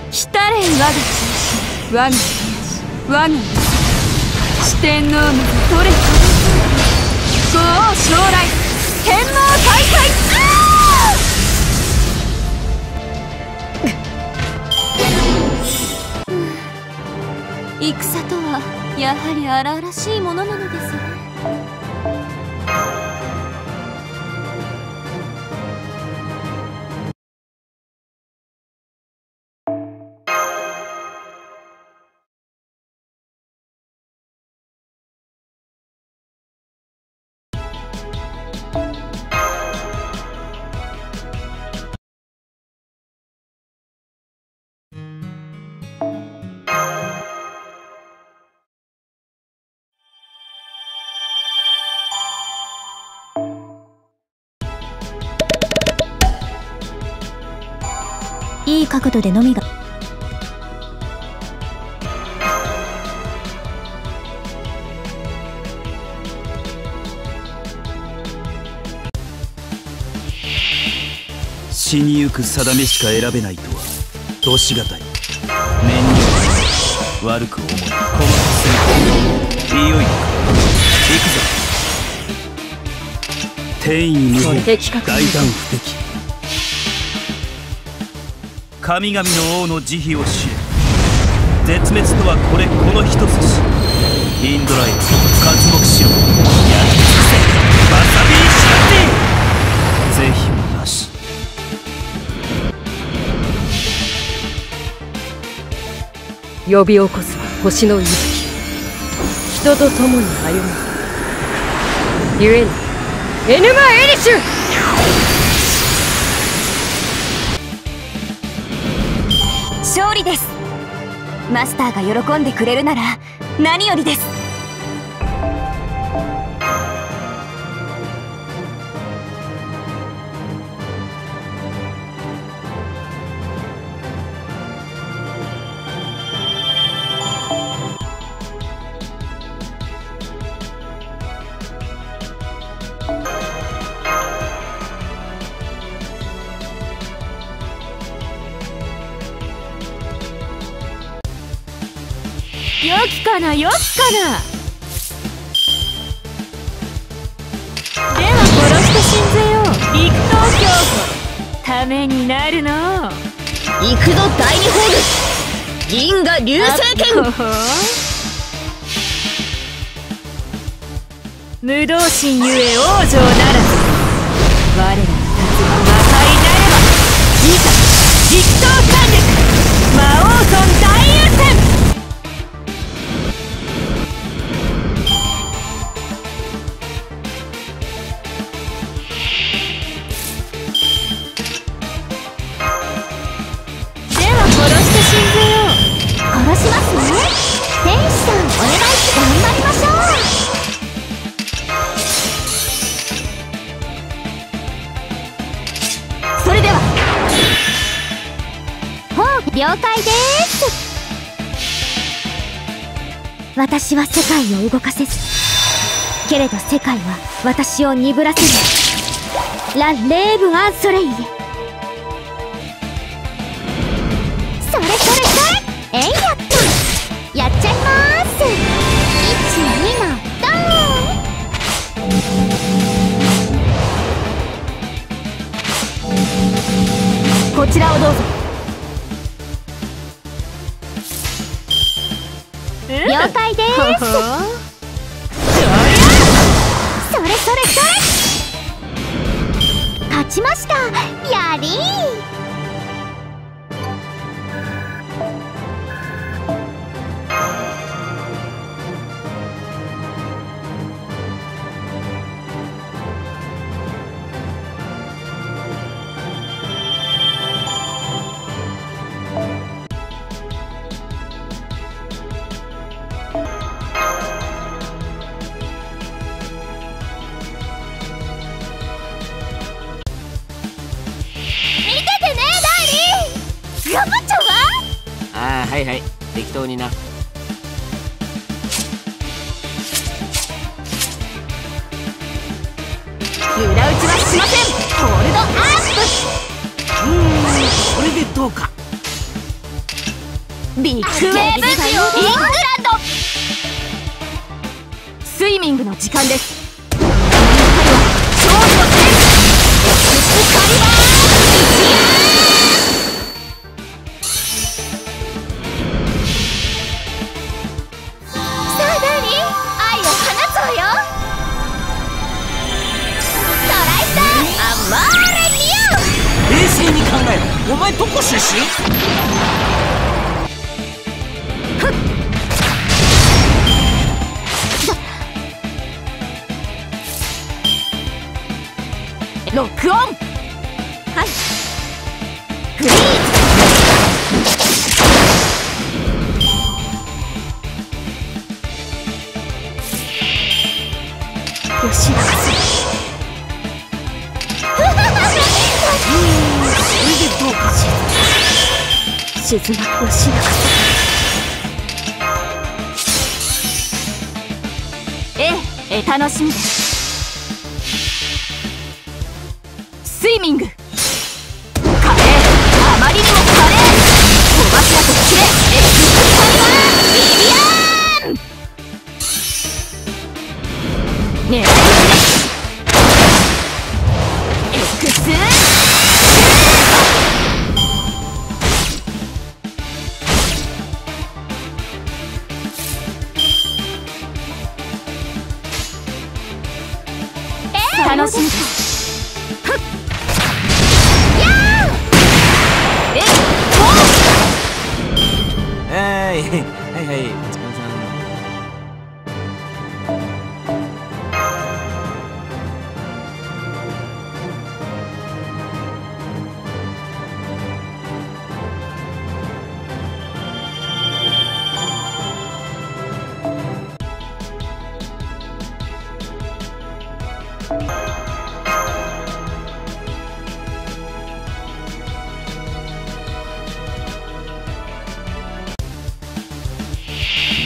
ース、来たれ、我が中心、我が東、我が四天王のトレック、皇王将来天皇大会。戦とはやはり荒々しいものなのですね。いい角度でのみが死にゆく定めしか選べないとはどしがたい。面倒悪く思い困らせる。いよいよ行くぞ。天意無法、大胆不敵、神々の王の慈悲を知れ。絶滅とはこれ、この一つし。インドライト、活目しろ。やり尽くせ、バサビーしなって。是非もなし。呼び起こすは星の息吹、人と共に歩む。ゆえにエヌマエリシュ、勝利です。マスターが喜んでくれるなら何よりです。よきかなよきかな。では殺して神髄を陸東京都ためになるの。幾度第二宝月銀河流星拳。無動心ゆえ往生ならず、我ら二つの魔界なれば、いざ陸東三陸魔王村大優先。では殺して神髄を。殺しますね天使さん、お願いして頑張りましょう。了解です。私は世界を動かせず、けれど世界は私を鈍らせず。ラ・レーブ・アン・ソレイエ。それそれそれ、えいやった、やっちゃいまーす。いちにのドーン。こちらをどうぞ。了解です。それそれそれ、勝ちました。やりー。はいはい、適当にな。裏打ちはしません。ホールドアップ。うーん、これでどうか。ビッグウェーブイングランドスイミングの時間です。勝負の戦術カリバー。お前どこ出身？ロックオン。はい、フリーズ。よしな。沈まはしなかった。ええ、え楽しみです。スイミング。カレー、あまりにもカレー。おばしらときれい、エクスプカリバー、ビリアーン。ねえ。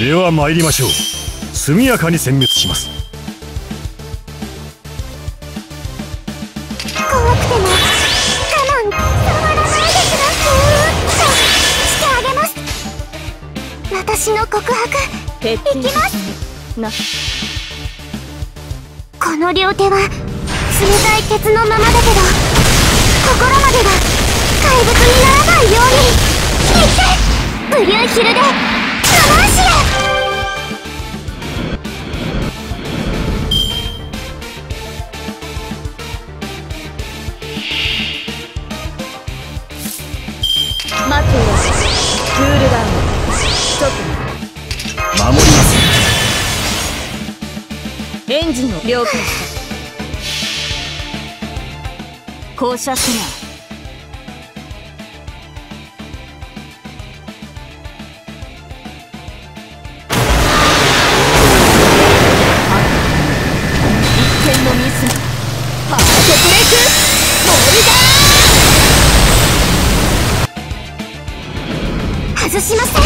では参りましょう。速やかに殲滅します。怖くても我慢触らないでください。してあげます。私の告白いきますな。この両手は冷たい鉄のままだけど、心までが怪物にならないように。行ってブリューヒルでナマンシエ。待ってよ、クールダウンストップ。守ります。エンジンを了解した降車しない。一件のミスパーフェクトブレイクモルガー。外しません。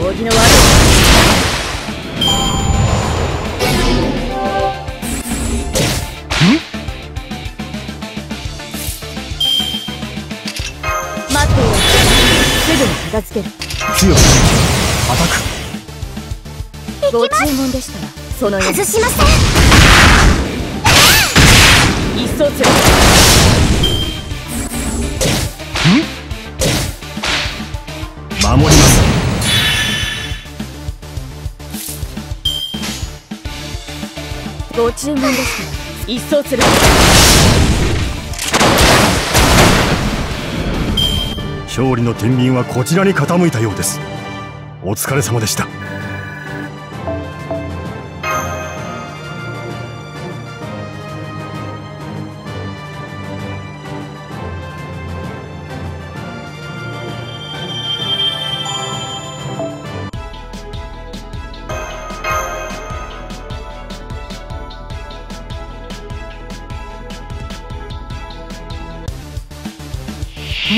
道着の悪い待ってよ、すぐに片付ける。強くアタック。ご注文でしたらそのように。外しません。一掃する。守ります。ご注文ですから一掃する。勝利の天秤はこちらに傾いたようです。お疲れ様でした。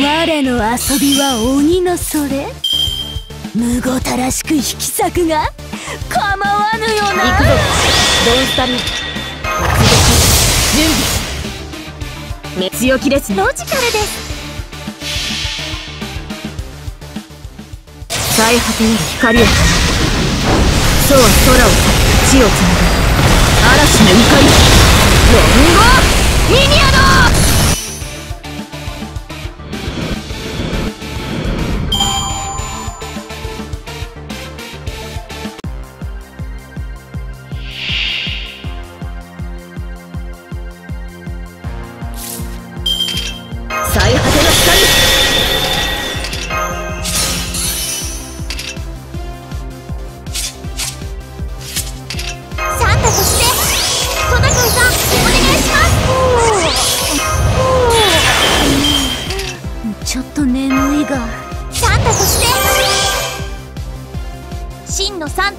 我の遊びは鬼のそれ。むごたらしく引き裂くが構わぬよな。行くぞドンスタリー。準備。強気ですね。ロジカルです。最果てより光を放つ。そうは空を去り地をつなぐ嵐の怒り。ロンゴミニアド。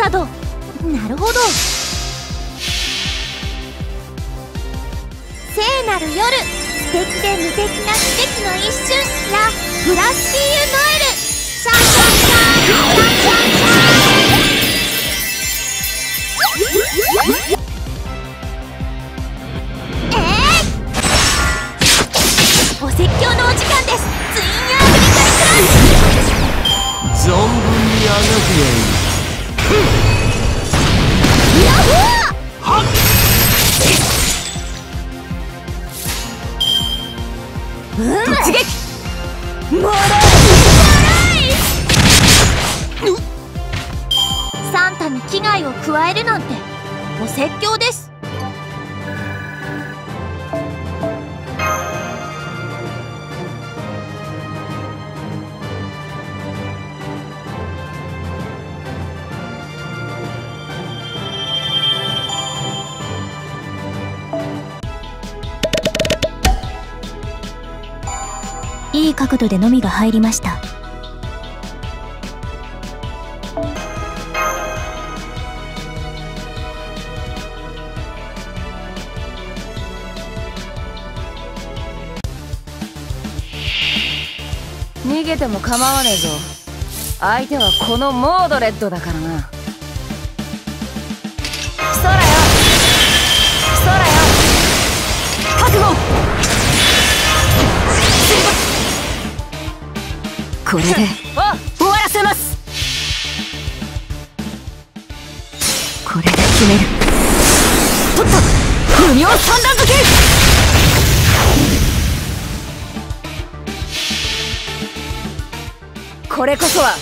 なるほど。聖なる夜、素敵で無敵な奇跡の一瞬やブラッシーユノエル。シャンシャンシャンシャンシャンシャンシャン。えー、お説教のお時間です。ツインヤーフリカルクラッシュ。存分にあがくよい。ヤッホー！はっ！突撃！もらえ！サンタに危害を加えるなんてお説教です。いい角度でのみが入りました。逃げても構わねえぞ。相手はこのモードレッドだからな。空よ空よ覚悟。これで終わらせます。これが決める。取った無妙三段突き。これこそは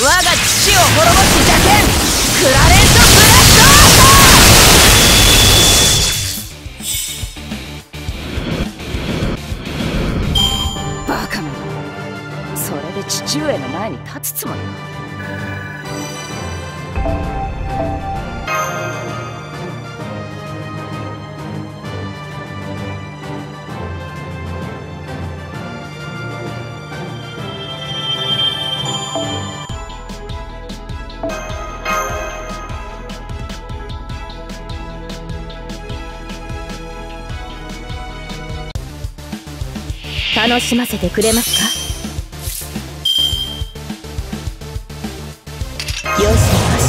我が父を滅ぼす邪剣クラレント・ブラッドアート。バカめ、それで父上の前に立つつもりか。楽しませてくれますか。よしよし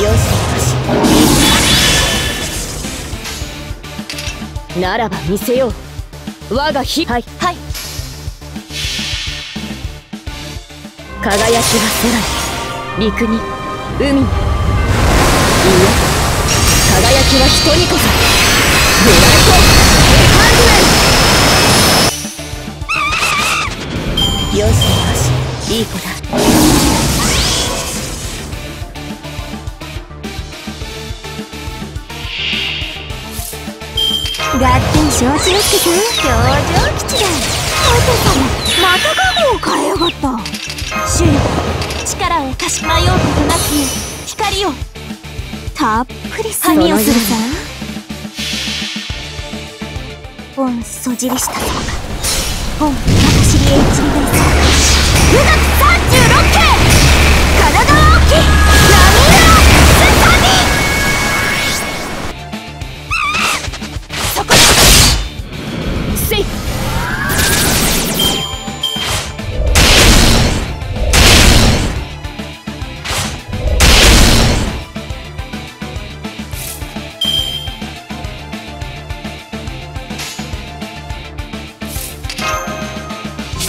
よしよし、ならば見せよう我が火。はいはい、輝きは空に陸に海に、いや輝きは人にこそ。ブライトエンハンズメント。よしよし、いい子だ。ガッテン承知の助さん、表情吉だ。お父様、また家具を変えやがった。主よ、力を貸しまようことなく光をたっぷりサミをするさ。本そじりしたとか本また知り合いちりだいさ。くがつさんじゅうろくにち神奈川沖波浦津波。そこだせい。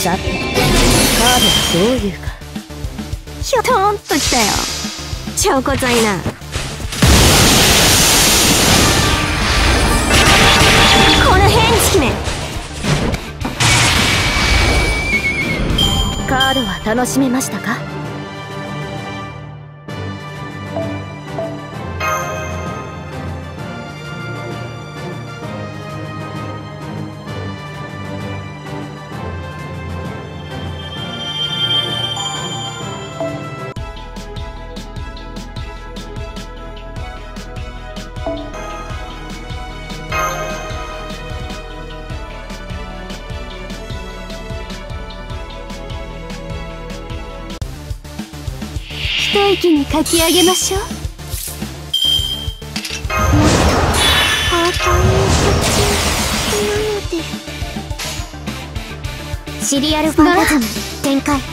さて、カードはどういうか。ひょとんときたよ、超こざいな。この辺敷め。カードは楽しめましたか。一息に書き上げましょう。もっと簡単にそっちなので。シリアルファンタジム展開。ど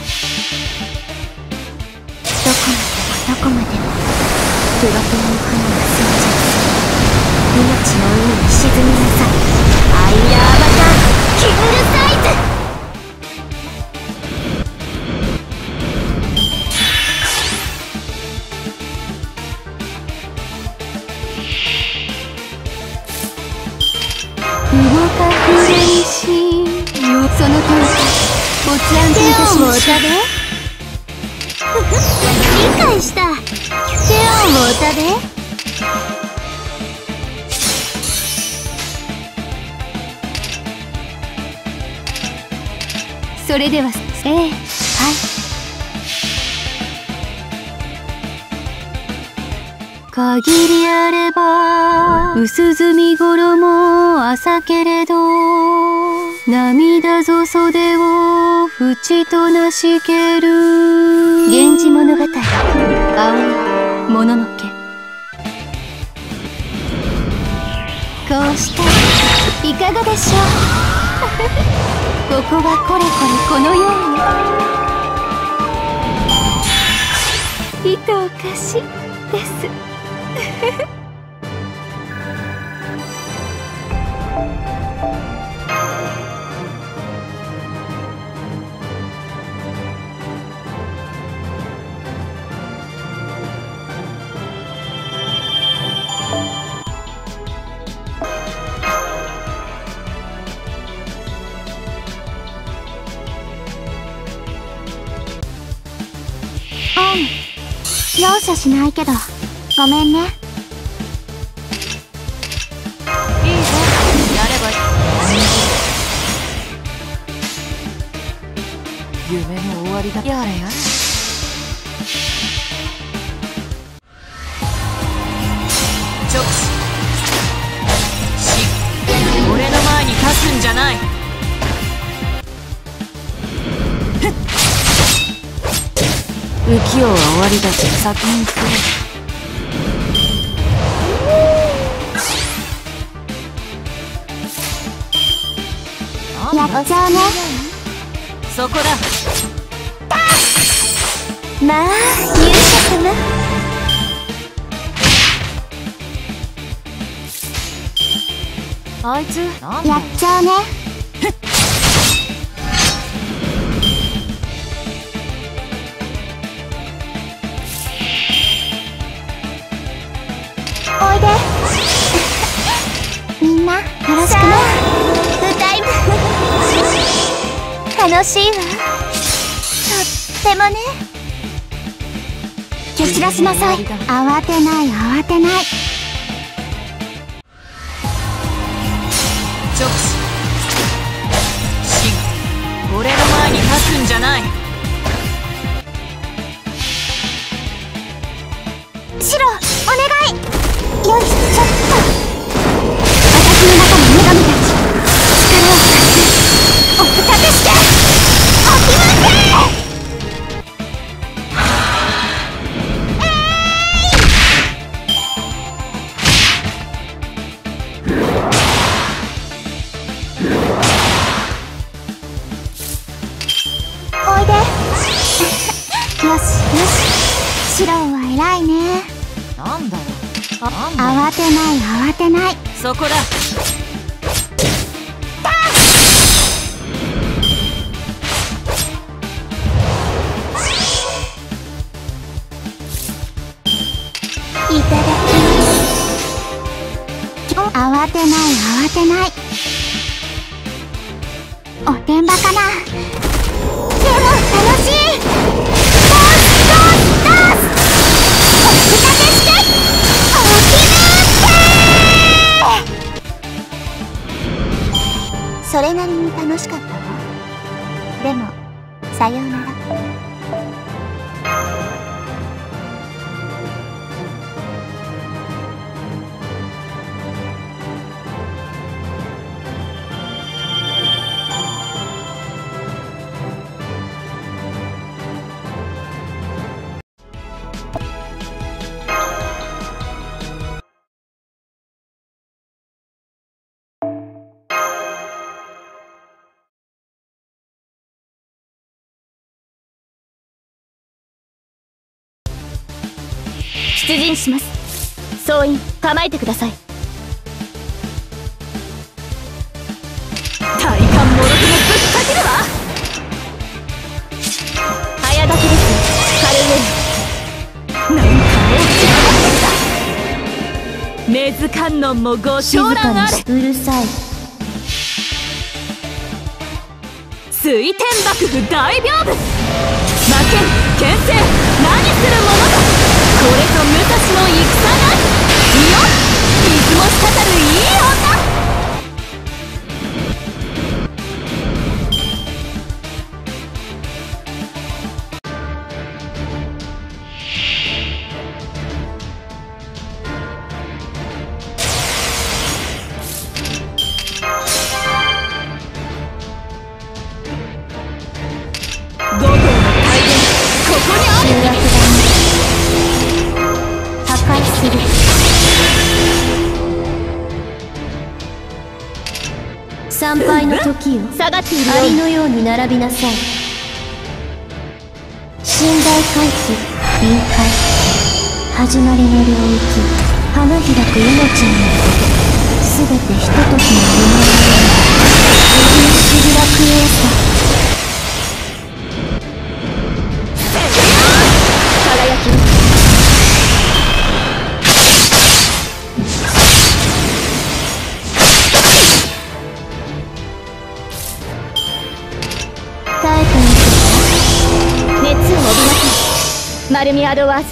こまでもどこまでもプロペンの花が成長する。命の海に沈みなさい。アイアーバターキングサイズ。理解した。テオンも歌で。それでは、ええ、はい。限りあれば薄墨衣朝けれど。涙ぞ袖を縁となしける。源氏物語青もののけ。こうしていかがでしょう。ここはこれこれこのように。いとおかしです謝しないけどごめんね。いいぞ、やればいい。夢の終わりだ。やれやれ。んじゃない。浮世は終わりだし先に行く。やっちゃうね。そこだ。まあ勇者様。あいつやっちゃうね。おいで。みんなよろしくな。歌います楽しいわ。とってもね。蹴散らしなさい。慌てない慌てない。俺の前に立つんじゃない。白、お願い。よいしょっと。私の中の女神たち、力を貸す。おふたてして。おきません。えーい。よしよし、シローは偉いね。なんだろう。慌てない慌てない。そこだ。いただきます。慌てない慌てない。おてんばかな。でも楽しい。それなりに楽しかったわ。でもさようなら。出陣します。総員構えてください。体幹もろくもぶっかけるわ。早がきです。カルエンなんか大きなメズカンノンもご賞覧あれ。静かにうるさい。水天幕府大屏風。負けん牽制何するものだ。俺と武蔵の戦がいよ。水も滴るいい女。午後の大変ここにある。参拝の時よ、下がっているアリのように並びなさい。神代回避臨界始まりの領域。花開く命によってすべてひとときの夢のように無限の楽園さ。輝きのマルミアドワーズ。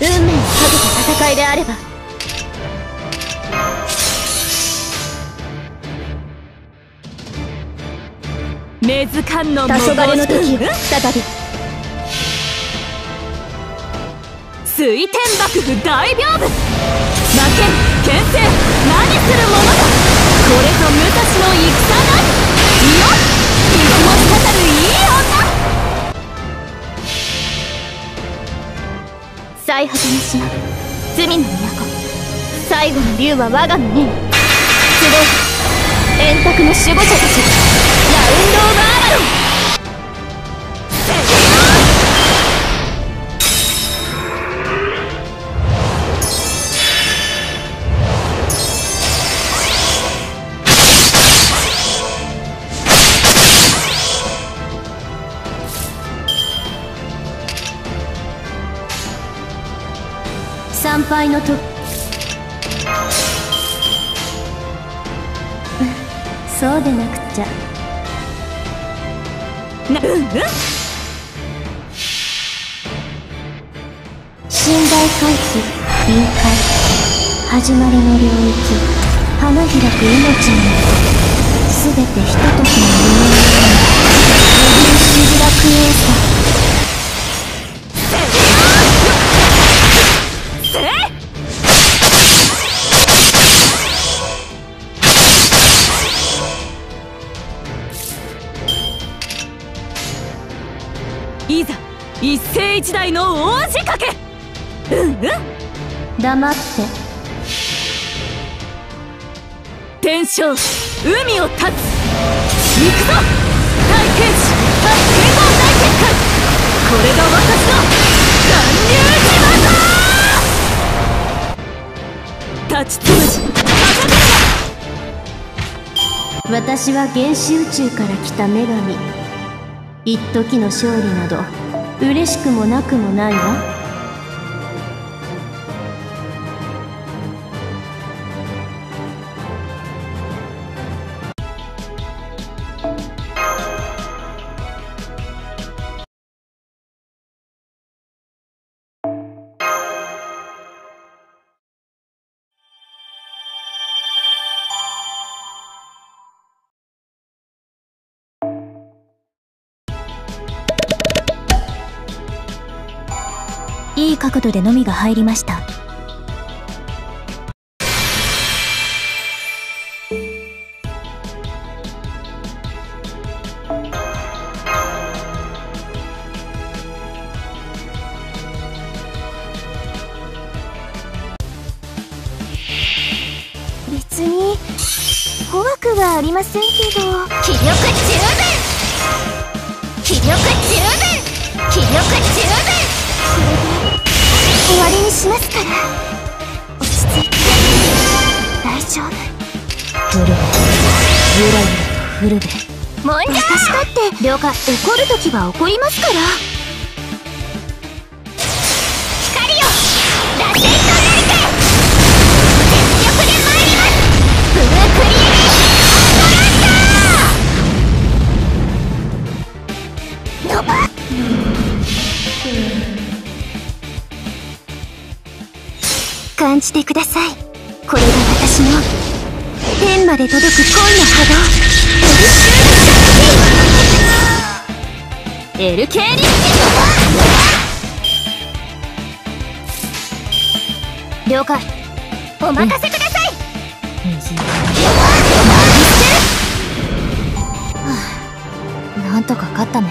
運命をかけた戦いであれば、目づかんの黄昏の時を再び水天幕府大屏風、魔剣剣聖何するものだ。これぞ武蔵の戦なり。いよ水も滴るいい女。最果ての島、罪の都、最後の竜は我がの念。集え円卓の守護者たち、ラウンド・オブ・アラロン。参拝のとそうでなくちゃな、うんうん、信頼回避臨界始まりの領域、花開く命のすべてひとときの領域、無限しづらくエーサー一世一代の大仕掛け。うんうん、黙って天正海を立つ。行くぞ大天使大天皇大天界、これが私の残留島だ。立ちつむじ赤だ。私は原始宇宙から来た女神。一時の勝利など嬉しくもなくもないわ。いい角度でのみが入りました。別に怖くはありませんけど、気力十分気力十分気力十分、これで終わりにしますから。落ち着いて、大丈夫。フルベ、ゆらゆらとフルベ。もんじゃー。私だって了解。怒るときは怒りますから。光よ、ラテンとなりて全力で参ります。ブルークリエリーオートランター。のばっ感じてください。これが私の天まで届く恋の波動、エルシュールシャクティエルケーリッチの輪。了解、お任せください。なんとか勝ったね。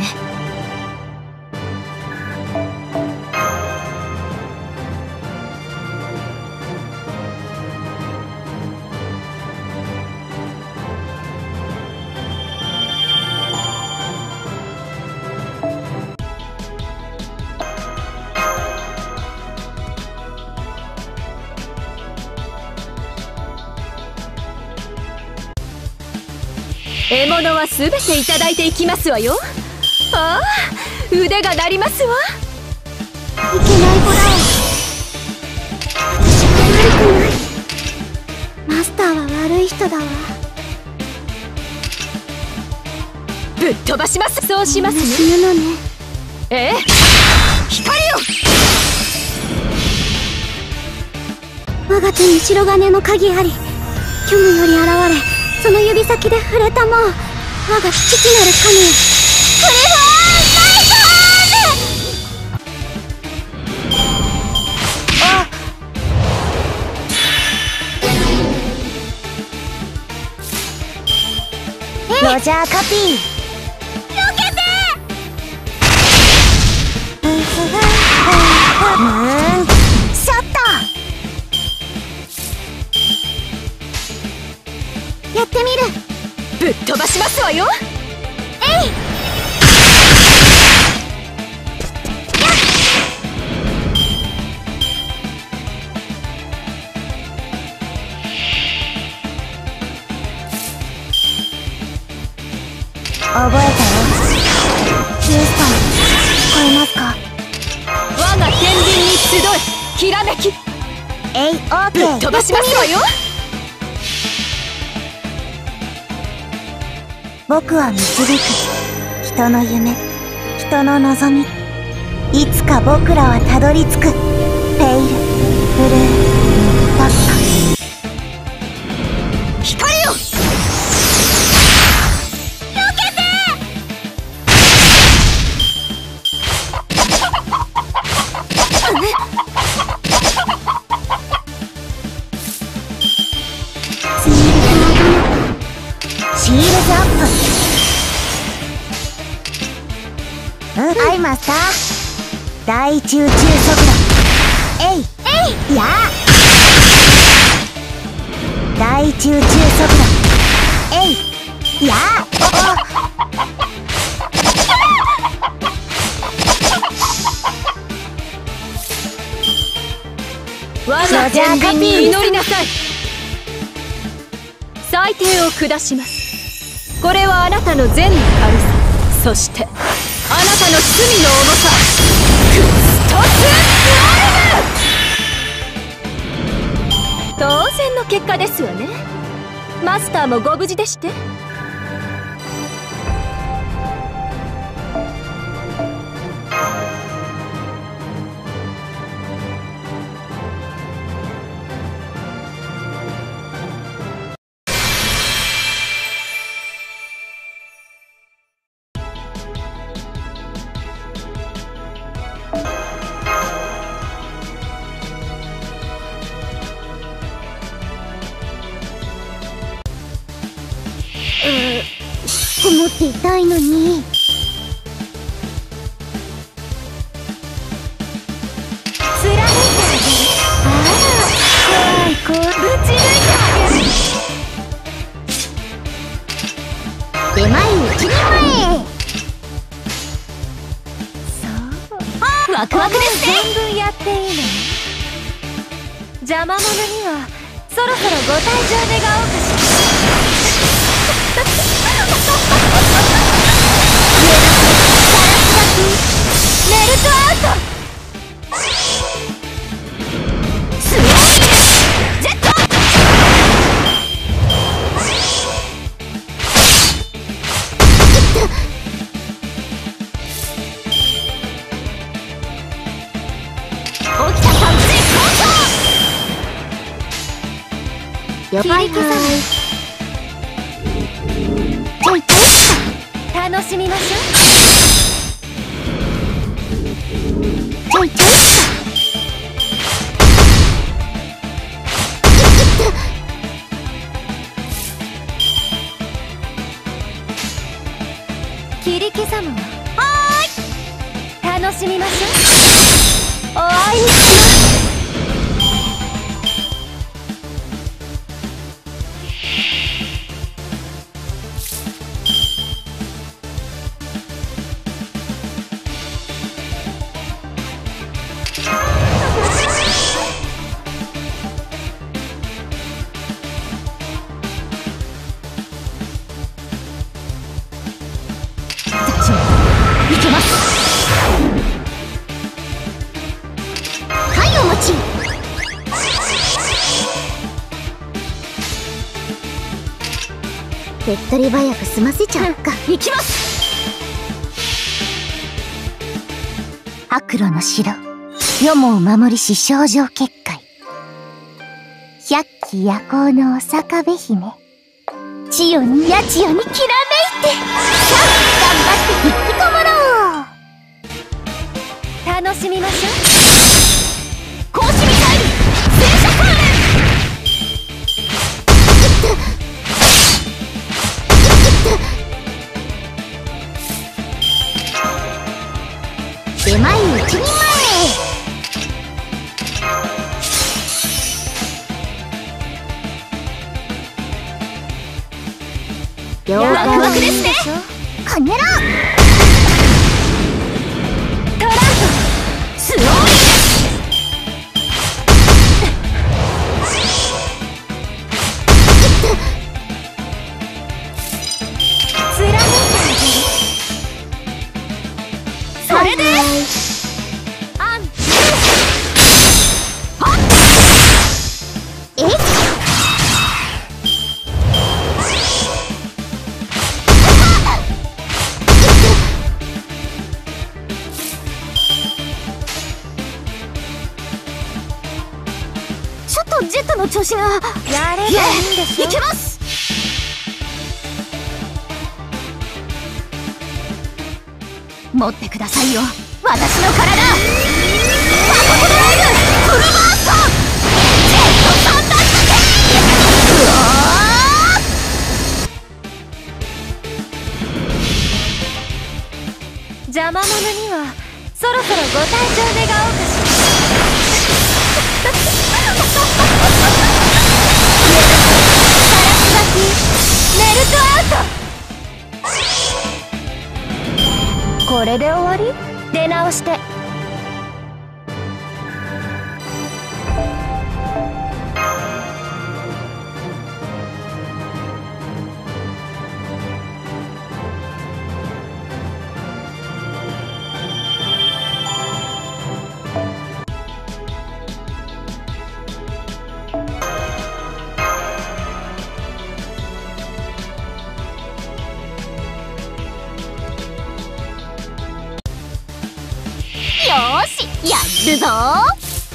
獲物はすべていただいていきますわよ。ああ、腕が鳴りますわ。いけない子だ。私は悪くない。マスターは悪い人だわ。ぶっ飛ばします。そうしますね。死ぬのね。ええ、光よ。我が手に白金の鍵あり、虚無より現れ、その指先で触れたもう、我が父なる神へ。クリファーロジャーカピーどけてうんショットやってみる。ぶっ飛ばしますわよ。えい覚えたよ。ヒューストン、聞こえますか。我が天秤に集い、きらめき。えい、オーケー。ぶっ飛ばしますわよ。僕は導く。人の夢、人の望み。いつか僕らはたどり着く。ペイル、ブルー、バッカ。アイマスター第一宇宙速度。えいえいやー第一宇宙速度。えいやーわざわざ天秤に祈りなさい。裁定を下します。これはあなたの善の軽さ、そしてあなたの罪の重さ。クストススライム。当然の結果ですわね。マスターもご無事でして。思っていたいのに。貫いてあげる。ああ怖い怖い。ぶち抜いてあげる。うまい一人前。そうワクワクですね。全部やっていいの。邪魔者にはそろそろご退場願おうかしら。やばいな。楽しみましょう。ちょいちょい切り刻むわ。はーい楽しみましょう。お会いします。手っ取り早く済ませちゃうか。行きます。白露の城、夜も守りし、症状結界。き夜行のお坂部姫、千代にや千代にきらめいて、さあ頑張って引きこもろう。楽しみましょう。講師みたいに戦車訓練。出前一人前。ワクワクですね。こねろトランプスローリーです。貫いてあげる。それですの調子が。やればいいんですよ。いけます。持ってくださいよ、私の体。タコドライブフルバーストジェットサンダースティー。邪魔者にはそろそろご退場願おうかしら。これで終わり？出直して。よーし、やるぞー。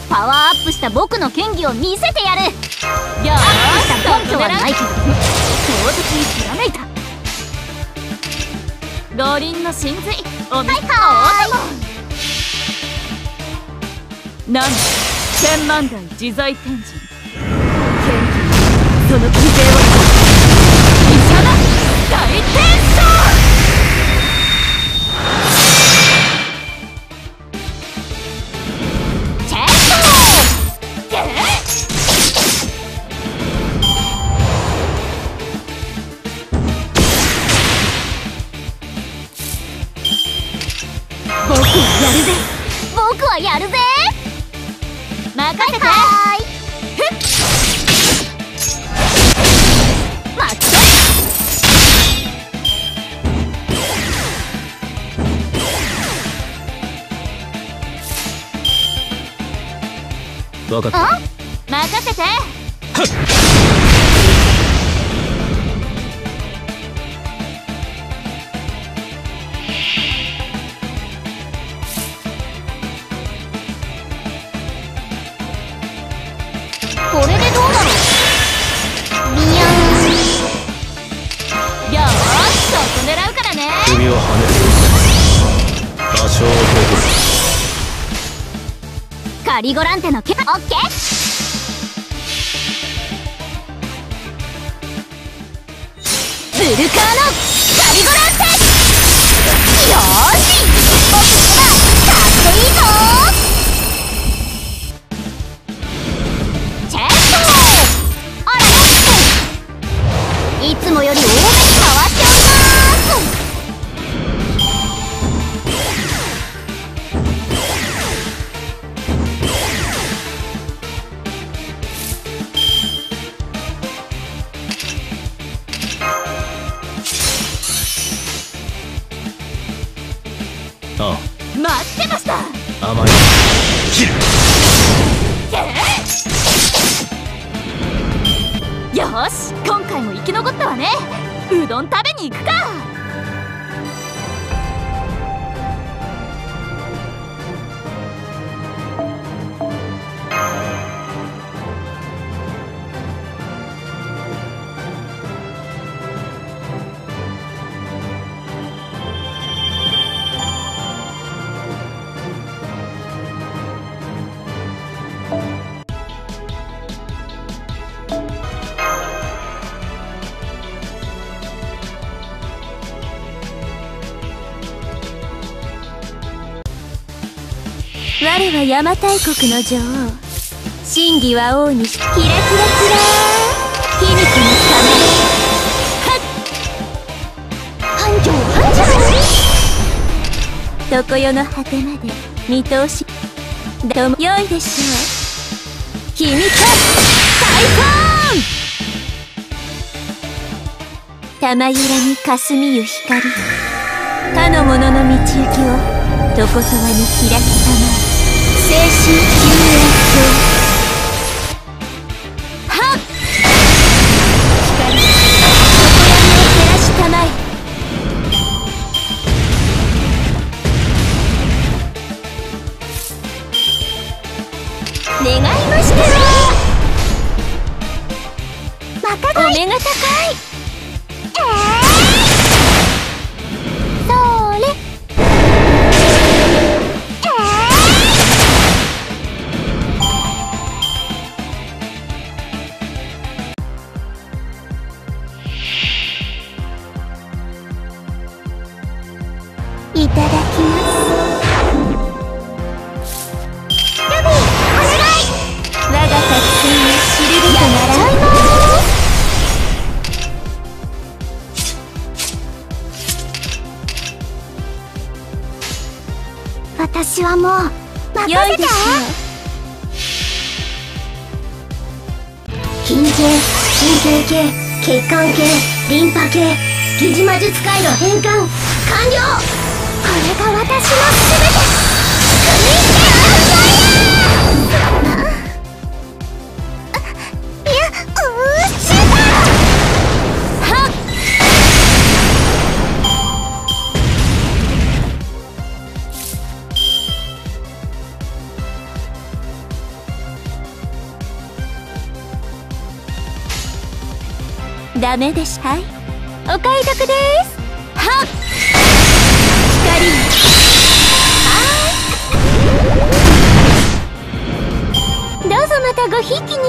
パワーアップした僕の剣技を見せてやる。よーし、根拠はないけど強敵にひらめいた。五輪の神髄お見せて。なんと千万代自在天神剣技、その規制を医者だ大天将。僕はやるぜ。任せて。はい待って。分かった。任せて。カリゴランテのけオッケー。ブルカーのカリゴランテ。よーし、僕にはかっこいいぞ。ああ待ってました。甘い切る。よし、今回も生き残ったわね。うどん食べに行くか。我は邪馬台国の女王、真偽は王にキラキラキラー、卑弥呼のため繁盛繁盛、常世の果てまで見通しだと良いでしょう。君か大根玉揺らに霞ゆ光、他の者の道行きをとことわに開きたまえ、精神救援法はっ、光底闇を照らしたまえ。願いましては若返り、お目が高い。いただきます。ラビー、お願い。我が作戦を知るべきなら。やっちゃいます。私はもう任せて。筋系、神経系、血管系、リンパ系、疑似魔術界の変換完了。これが私の全て、クイックアウトライヤー。いや、うーしだ。はっ。ダメでしたい。お買い得です。はっ。どうぞまたごひいきに。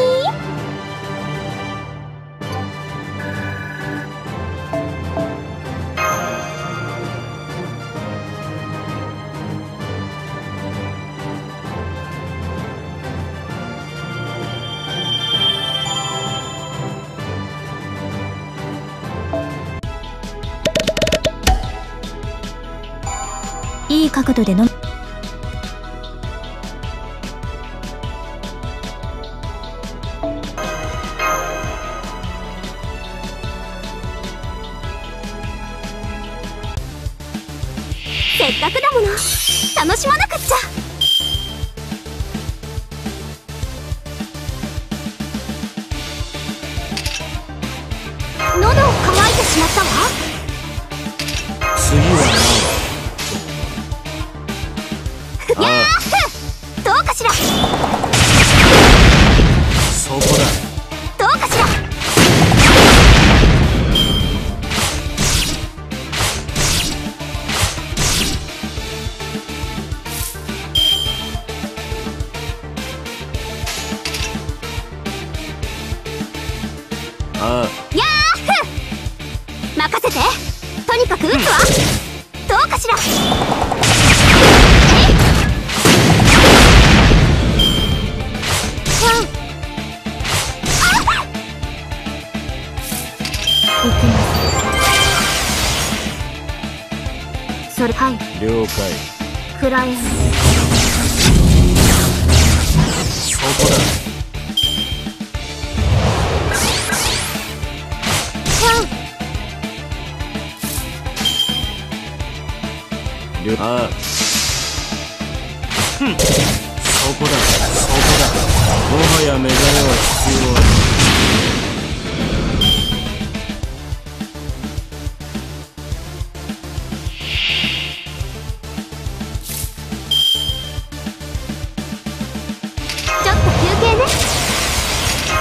いい角度で飲む。せっかくだもの、楽しまなくっちゃ。喉を乾いてしまったわ。次はやーどうかしら。そこだ。どうかしら。やー任せて。とにかく打つわ。どうかしら。それはい了解。フライングそこだ。ああ、ふん、そこだそこだ。もはや目覚めは必要ある。ちょっと休憩ね。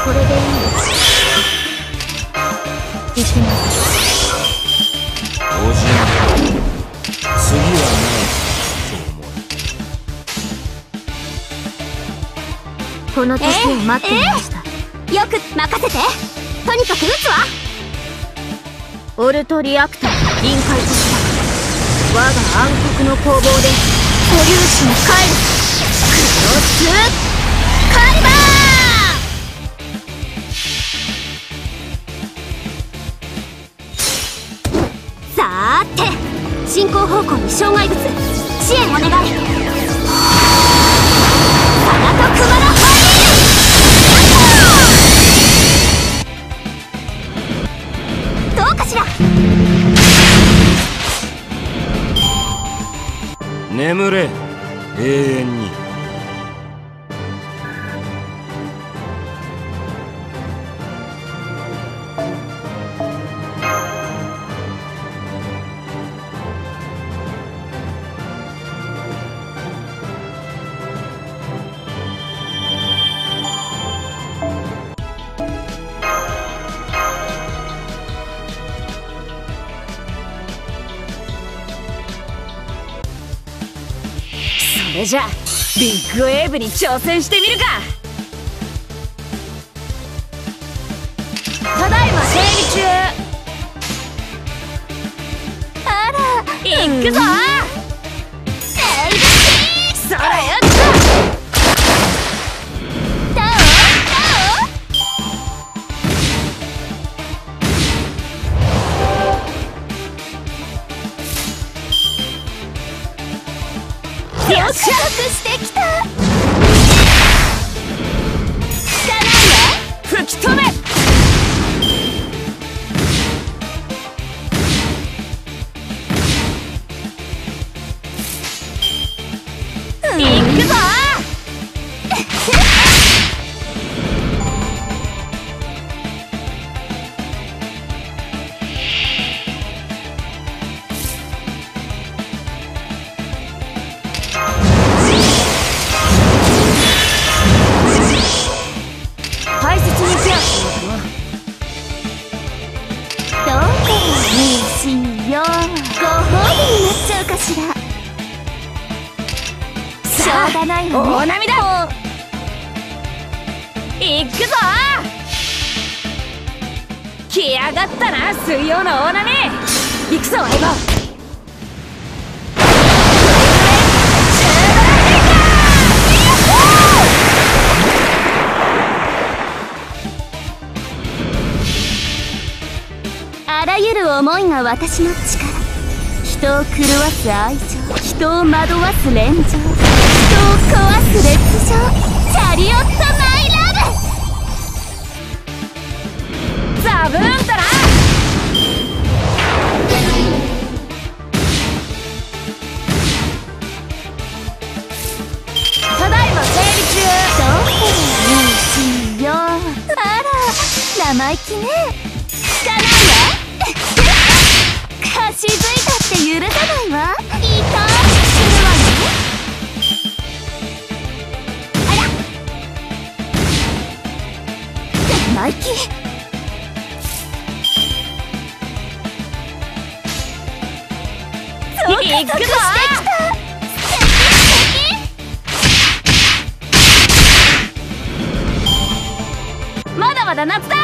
これでいいよ。行きます。おじい、次はこの時を待っていました。よく任せて。とにかく打つわ。オルトリアクター臨界とした。我が暗黒の攻防で素粒子も帰る。集カリバー。さーて、進行方向に障害物、支援お願い。花と熊のファイヤー。眠れ、永遠に。それじゃあビッグウェーブに挑戦してみるか。ただいま整備中。あら、行くぞ。そらよっとどうどうよっしゃしてきた。行かないで、吹き止め。行くぞ。お涙を。いくぞ。来やがったな、水曜の大波。いくぞ、相棒。あらゆる思いが私の力。人を狂わす愛情、人を惑わす連情、壊す列車、チャリオットマイラブ。ザブーンタラ。ただいま整備中。どこにしよう。あら、生意気ね。聞かないで。かしづいたって許さないわ。いた。ナイキ。行くぞ。まだまだ夏だ。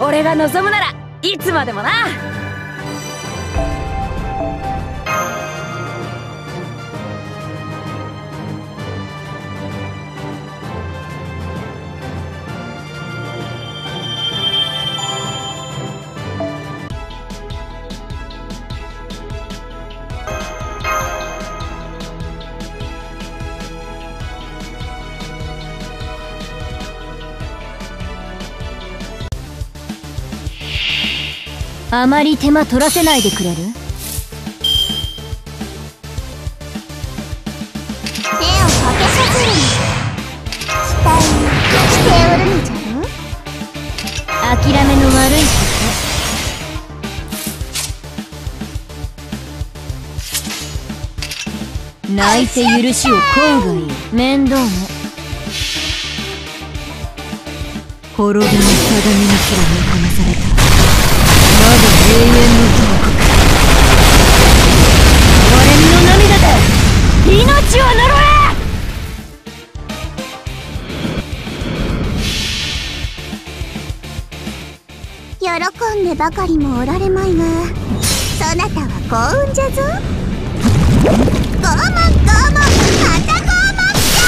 俺が望むならいつまでもな。あまり手間取らせないでくれる？手をかけさせるに期待しておるのじゃろ。諦めの悪いこと。泣いて許しを乞うがいい。面倒ね。滅びの鏡にすら見放された。まだ永遠の遠く。俺の涙だ。命を呪え。喜んでばかりもおられまいが、そなたは幸運じゃぞ。傲慢傲慢、また傲慢じゃ。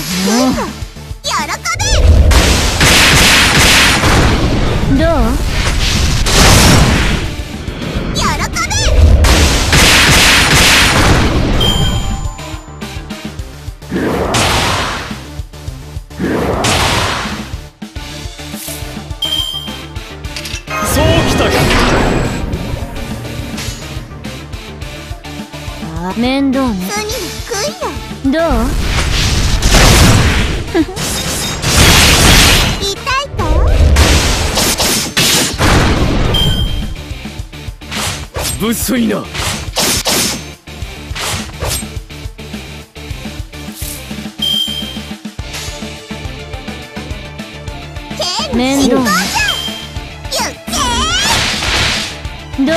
どう？面倒ね。どう？痛いかよ。ぶっそいな。面倒。どう？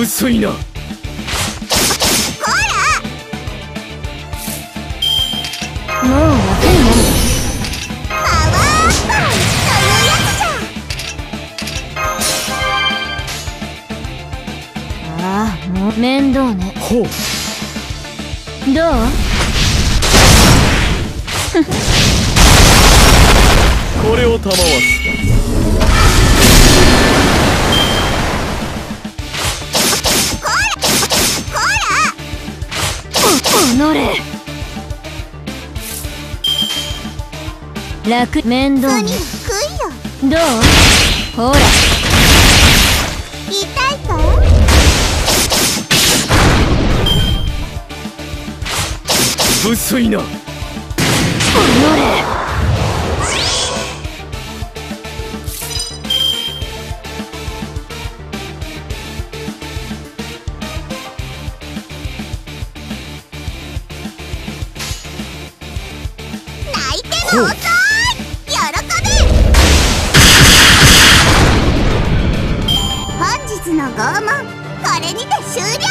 薄いな。ほら。もうわかんない。パワーパンチというやつじゃ。ああ、もう面倒ね。ほう。どう？これを賜すか。楽面倒に食いよ。どう？ほら。痛いか？ぶっそいな。おのれ。泣いての音。の拷問、これにて終了。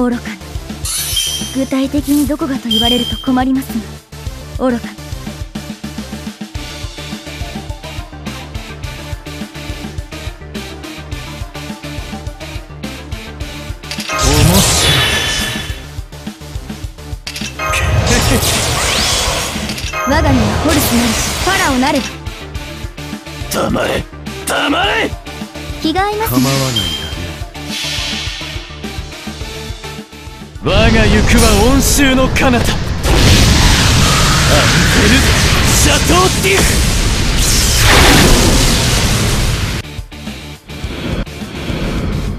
愚かな。具体的にどこがと言われると困りますが、愚かな。我が身はホルスなりしファラオなれば。黙れ黙れ。気が合いますね。構わない。我が行くは恩衆の彼方。アンテルシャトーディ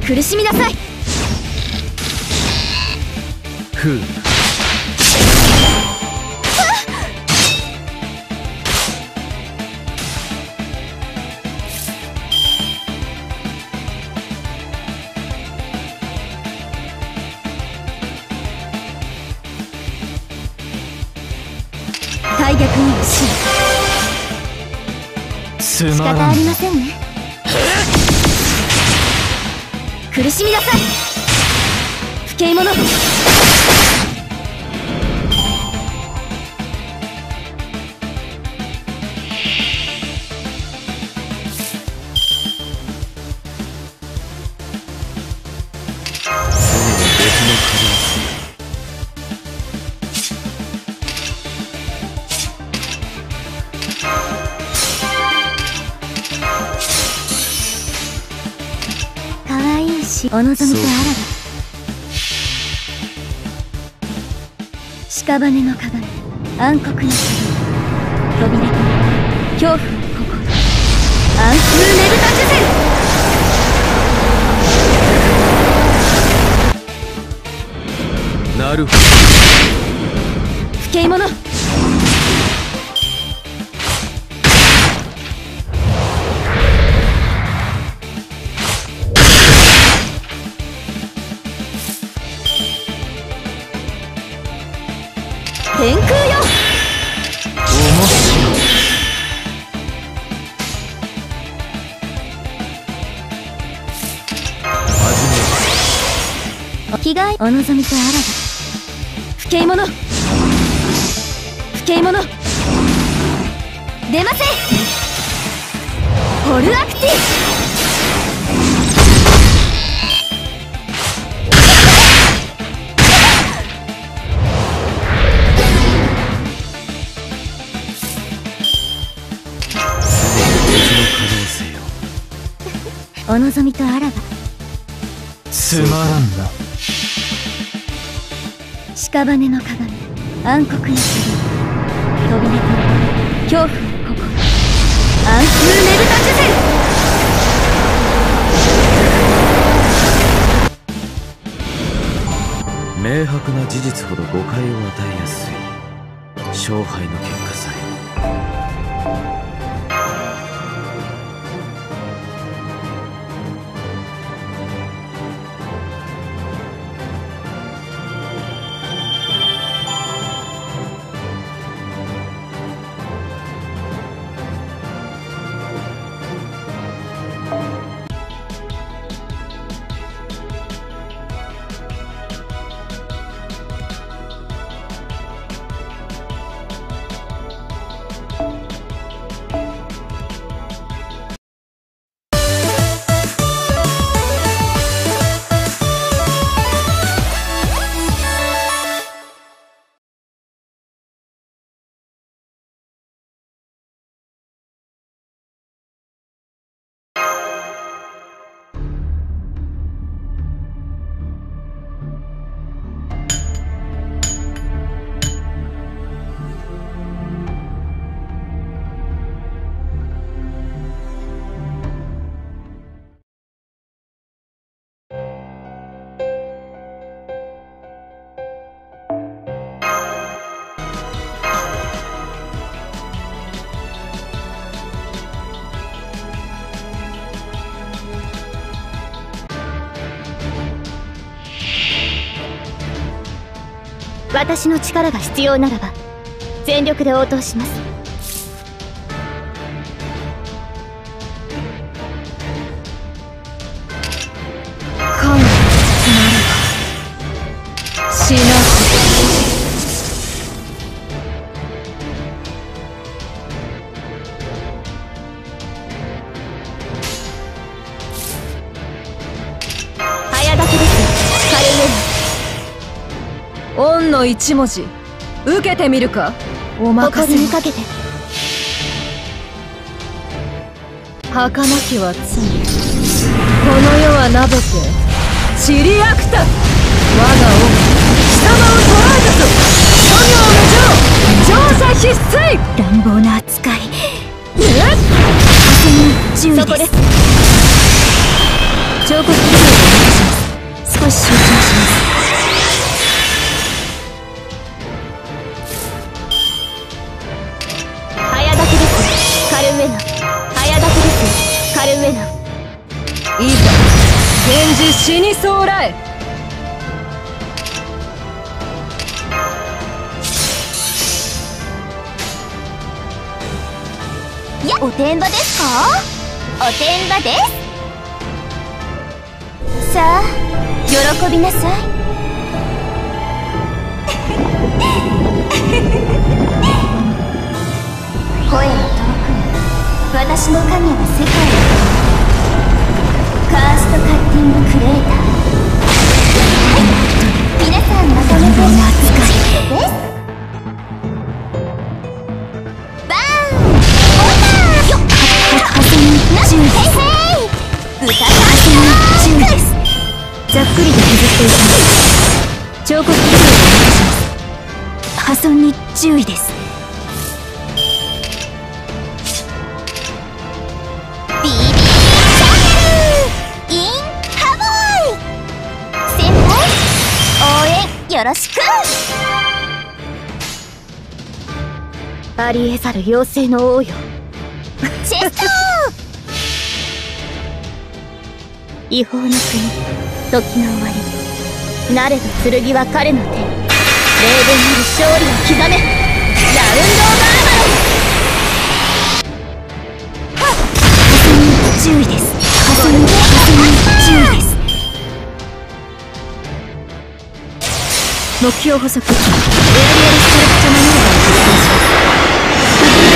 フ。苦しみなさい。ふう。逆に欲しい。仕方ありませんね。苦しみなさい。不敬者。お望みとあらば。屍の鏡、暗黒の扉、扉と恐怖の心、暗風ねぶた術。なるほど。不け者。天空よ。お着替えお望みとあらば。不敬者、不敬者、出ません。ホルアクティブ。お望みとあらば。つまらんな。屍の鏡、暗黒の剣、飛び出た恐怖の心、暗空ねぶた術。明白な事実ほど誤解を与えやすい。勝敗の結果さえ。私の力が必要ならば全力で応答します。今度は死なず。早炊きです。カレイエナ恩の一文字受けてみるか。お任せにかけて。儚きは罪。この世はなべて散りあくた。我が恩貴様を捕らえたと。諸行無常、乗車必須。乱暴な扱い。えっ、そこです。彫刻技術をお願いします。少し集中します。いざ源氏死にそうらえ。いや、おてんばですか。おてんばです。さあ喜びなさい。声は遠く、私の神は世界へ。カーストカッティングクレーター。皆さんまとめてです。バーンオーバーよっ。はせにじゅうです。はせにじゅうです。ざっくりと削っていきます。彫刻技術をお願いします。破損に注意です。よろしく。ありえざる妖精の王よ。チェスト違法の国、時の終わり。なれど剣は彼の手。霊言なる勝利を刻め。ラウンド・オブ・アーバロン。風に注意です。風に、風に注意です。目標補足。エアリアル・ストレクト・マニュー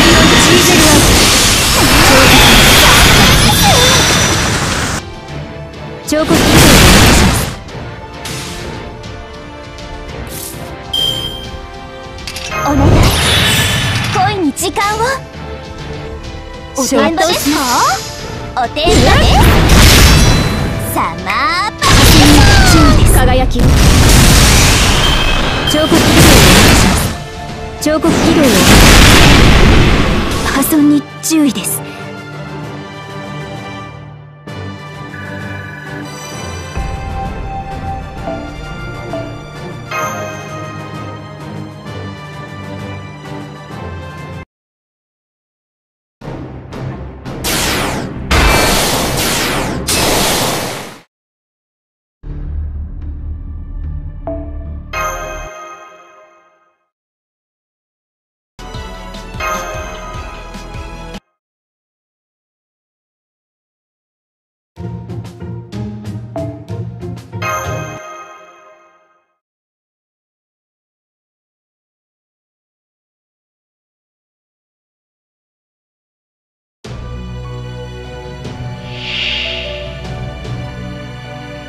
バーを実践します。風にのチーゼル・アウト。彫刻機能をお願いします。お願い、恋に時間を。お手伝いですか。お手伝いです。サマーパーティー。輝きを。彫刻機能をお願いします。彫刻機能を。破損に注意です。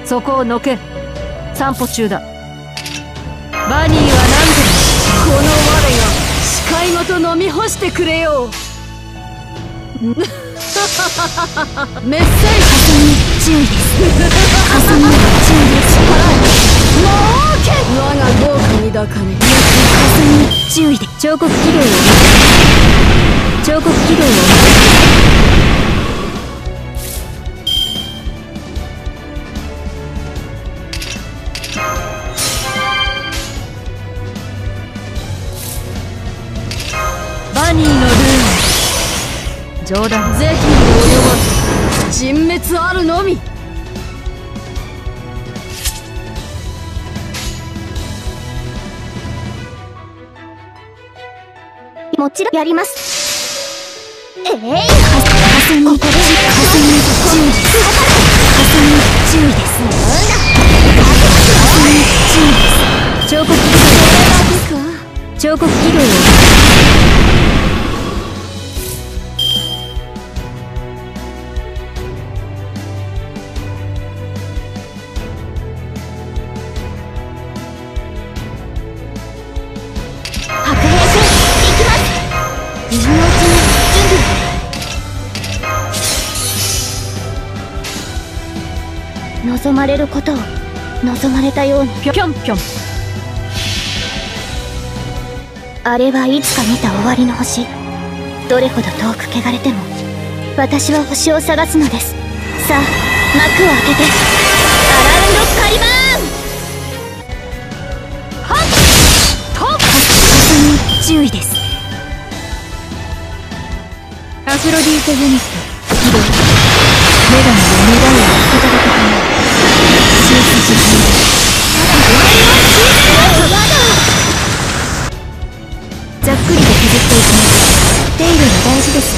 そこをのけ。散歩中だ。バニーは何でこの我が視界ごと飲み干してくれよう。メッセージ。ハサミ注意です。ハサミ注意です。我が豪華に抱かね。ハサミ注意で。彫刻機動を。彫刻機動を。冗談。是非に及ばず人滅あるのみ。もちろんやります。ええー、はすに注意です。はすに注意です。はすに注意です。彫刻機動。彫刻機動。望まれることを望まれたように。ぴょんぴょん。あれはいつか見た終わりの星。どれほど遠く汚れても私は星を探すのです。さあ幕を開けて。アラウンドカリバーン。はっとっ。ハサミ注意です。アフロディーテユニット起動。女神の願いを受けただけ。ざっくりと削っていきます。手入れが大事ですよ。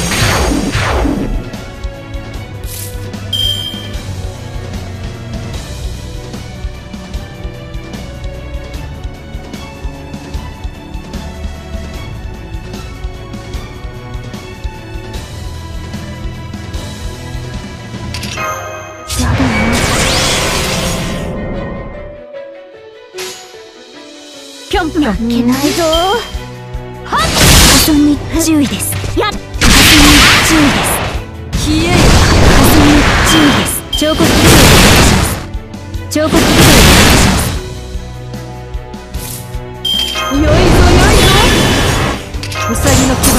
負けないぞ。破損に注意です。破損に注意です。消えよ。破損に注意です。彫刻機動をお願いします。彫刻機動をお願いします。よいぞよいぞ。ウサギの牙は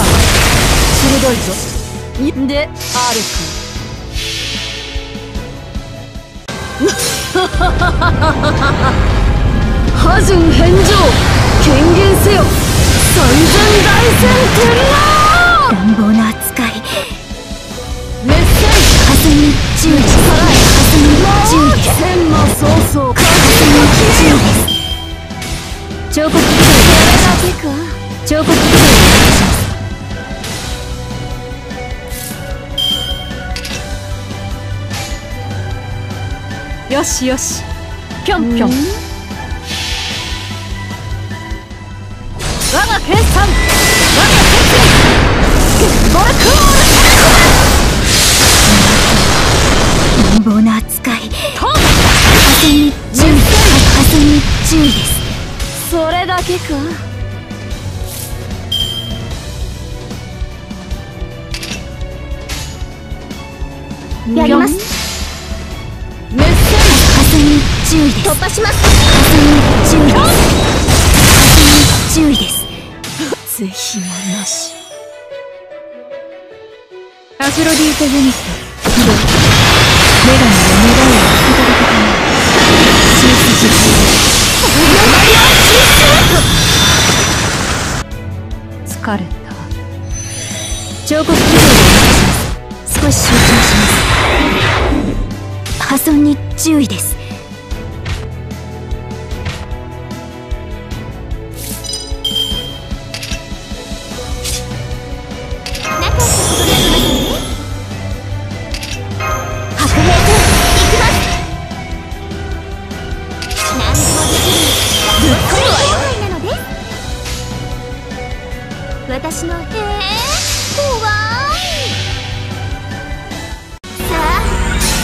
鋭いぞ。で歩く。ハジュン返上。権限せよ。乱暴な扱い。メッセージ。霞注意。霞注意。戦魔早々。霞注意。彫刻機械。彫刻機械。 よしよし、ぴょんぴょん。我が計算、我が決意。乱暴な扱い。トン。霞に注意。霞に注意です。それだけか。やります。 突破します。霞注意です。霞注意です。是非もなし。アフロディーテ・ユニットヒロキ女神の願いを受け取ることになる。神秘術疲れた。彫刻機械をお願いします。少し集中します。破損に注意です。 私のへえ怖い。さあ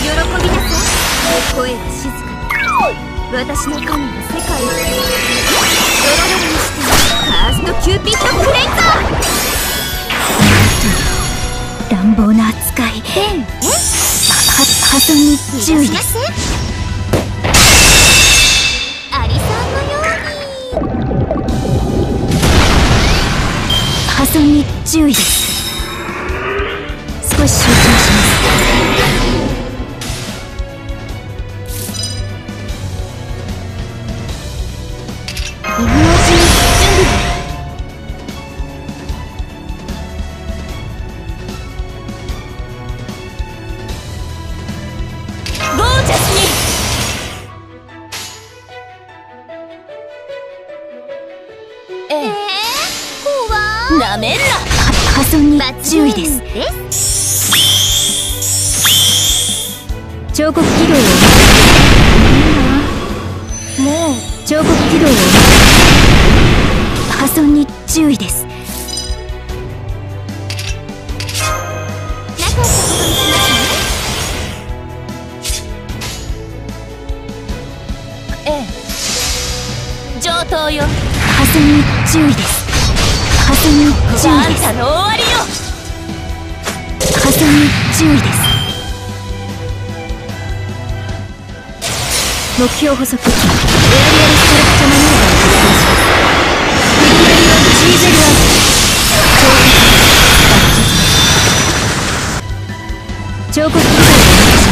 喜びなさい。声は静かに。私の神の世界をドロドロにして。ファーストキューピッドクレイザー。乱暴な扱い。破損に注意です。 破損に注意です。少し集中します。イグノージー準備。ゴージャスに。ええ。 なめんな。破損に注意です。彫刻軌道をもう彫刻軌道を破損に注意です。ええ上等よ。破損に注意です。 破損に注意です。あんたの終わりよ。破損に注意です。目標補足エアリアルストラクチャマニューバーを実現します。彫刻機械をお願いします。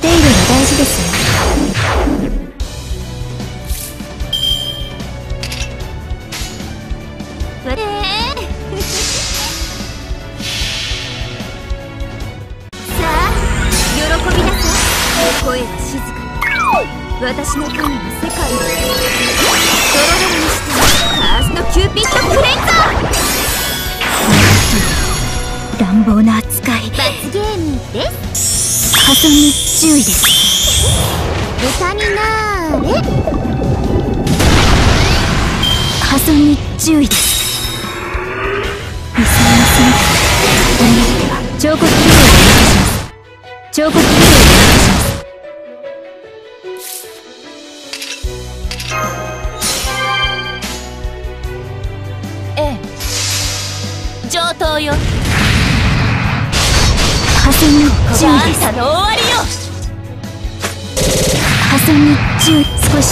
手入れが大事ですよ。 声は静かに。私の神の世界をドロドロにして。ファーストキューピッドクレイザー。乱暴な扱い。罰ゲームです。破損に注意です。豚になーれ。破損に注意です。無線の姿を思っては彫刻機能をお願いします。彫刻機能 破損に注意です。あんたの終わりよ。破損に注意。少し集中します。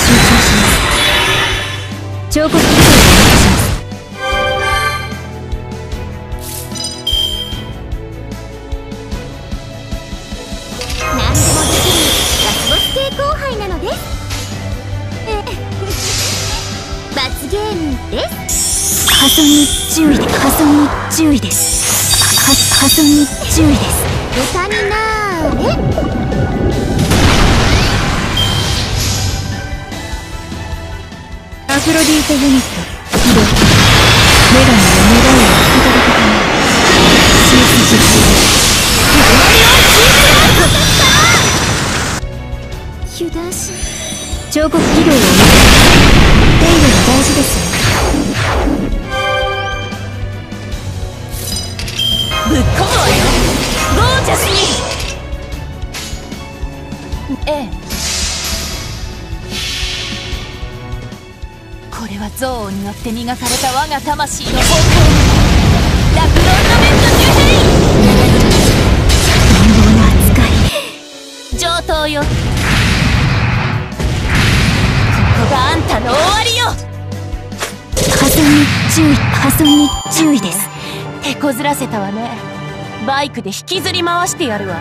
彫刻機械をお願いします。何でもできるラスボス系後輩なのです。罰ゲームです。破損に注意です。破損に注意です。破損に注意です。豚になーれ。アフロディーテユニット起動。女神の願いを受け取ることに示す実況。彫刻軌道を見せ手入れが大事ですよ。ぶっ込むわよ、ゴージャスに。ええ、これは憎悪によって磨かれた我が魂の方向。ラクローナメントじゅうはち、乱暴な扱い、上等よ。ここがあんたの終わりよ。破損に注意、破損に注意です。手こずらせたわね。バイクで引きずり回してやるわ。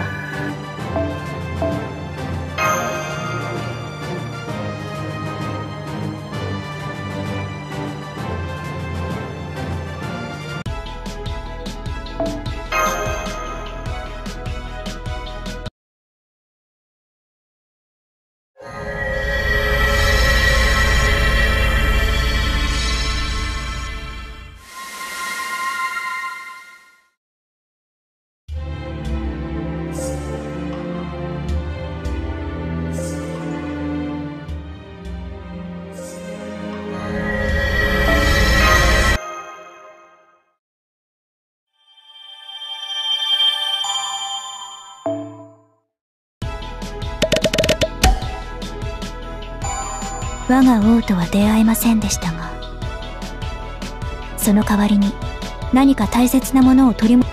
我が王とは出会えませんでしたが、その代わりに何か大切なものを取り戻す。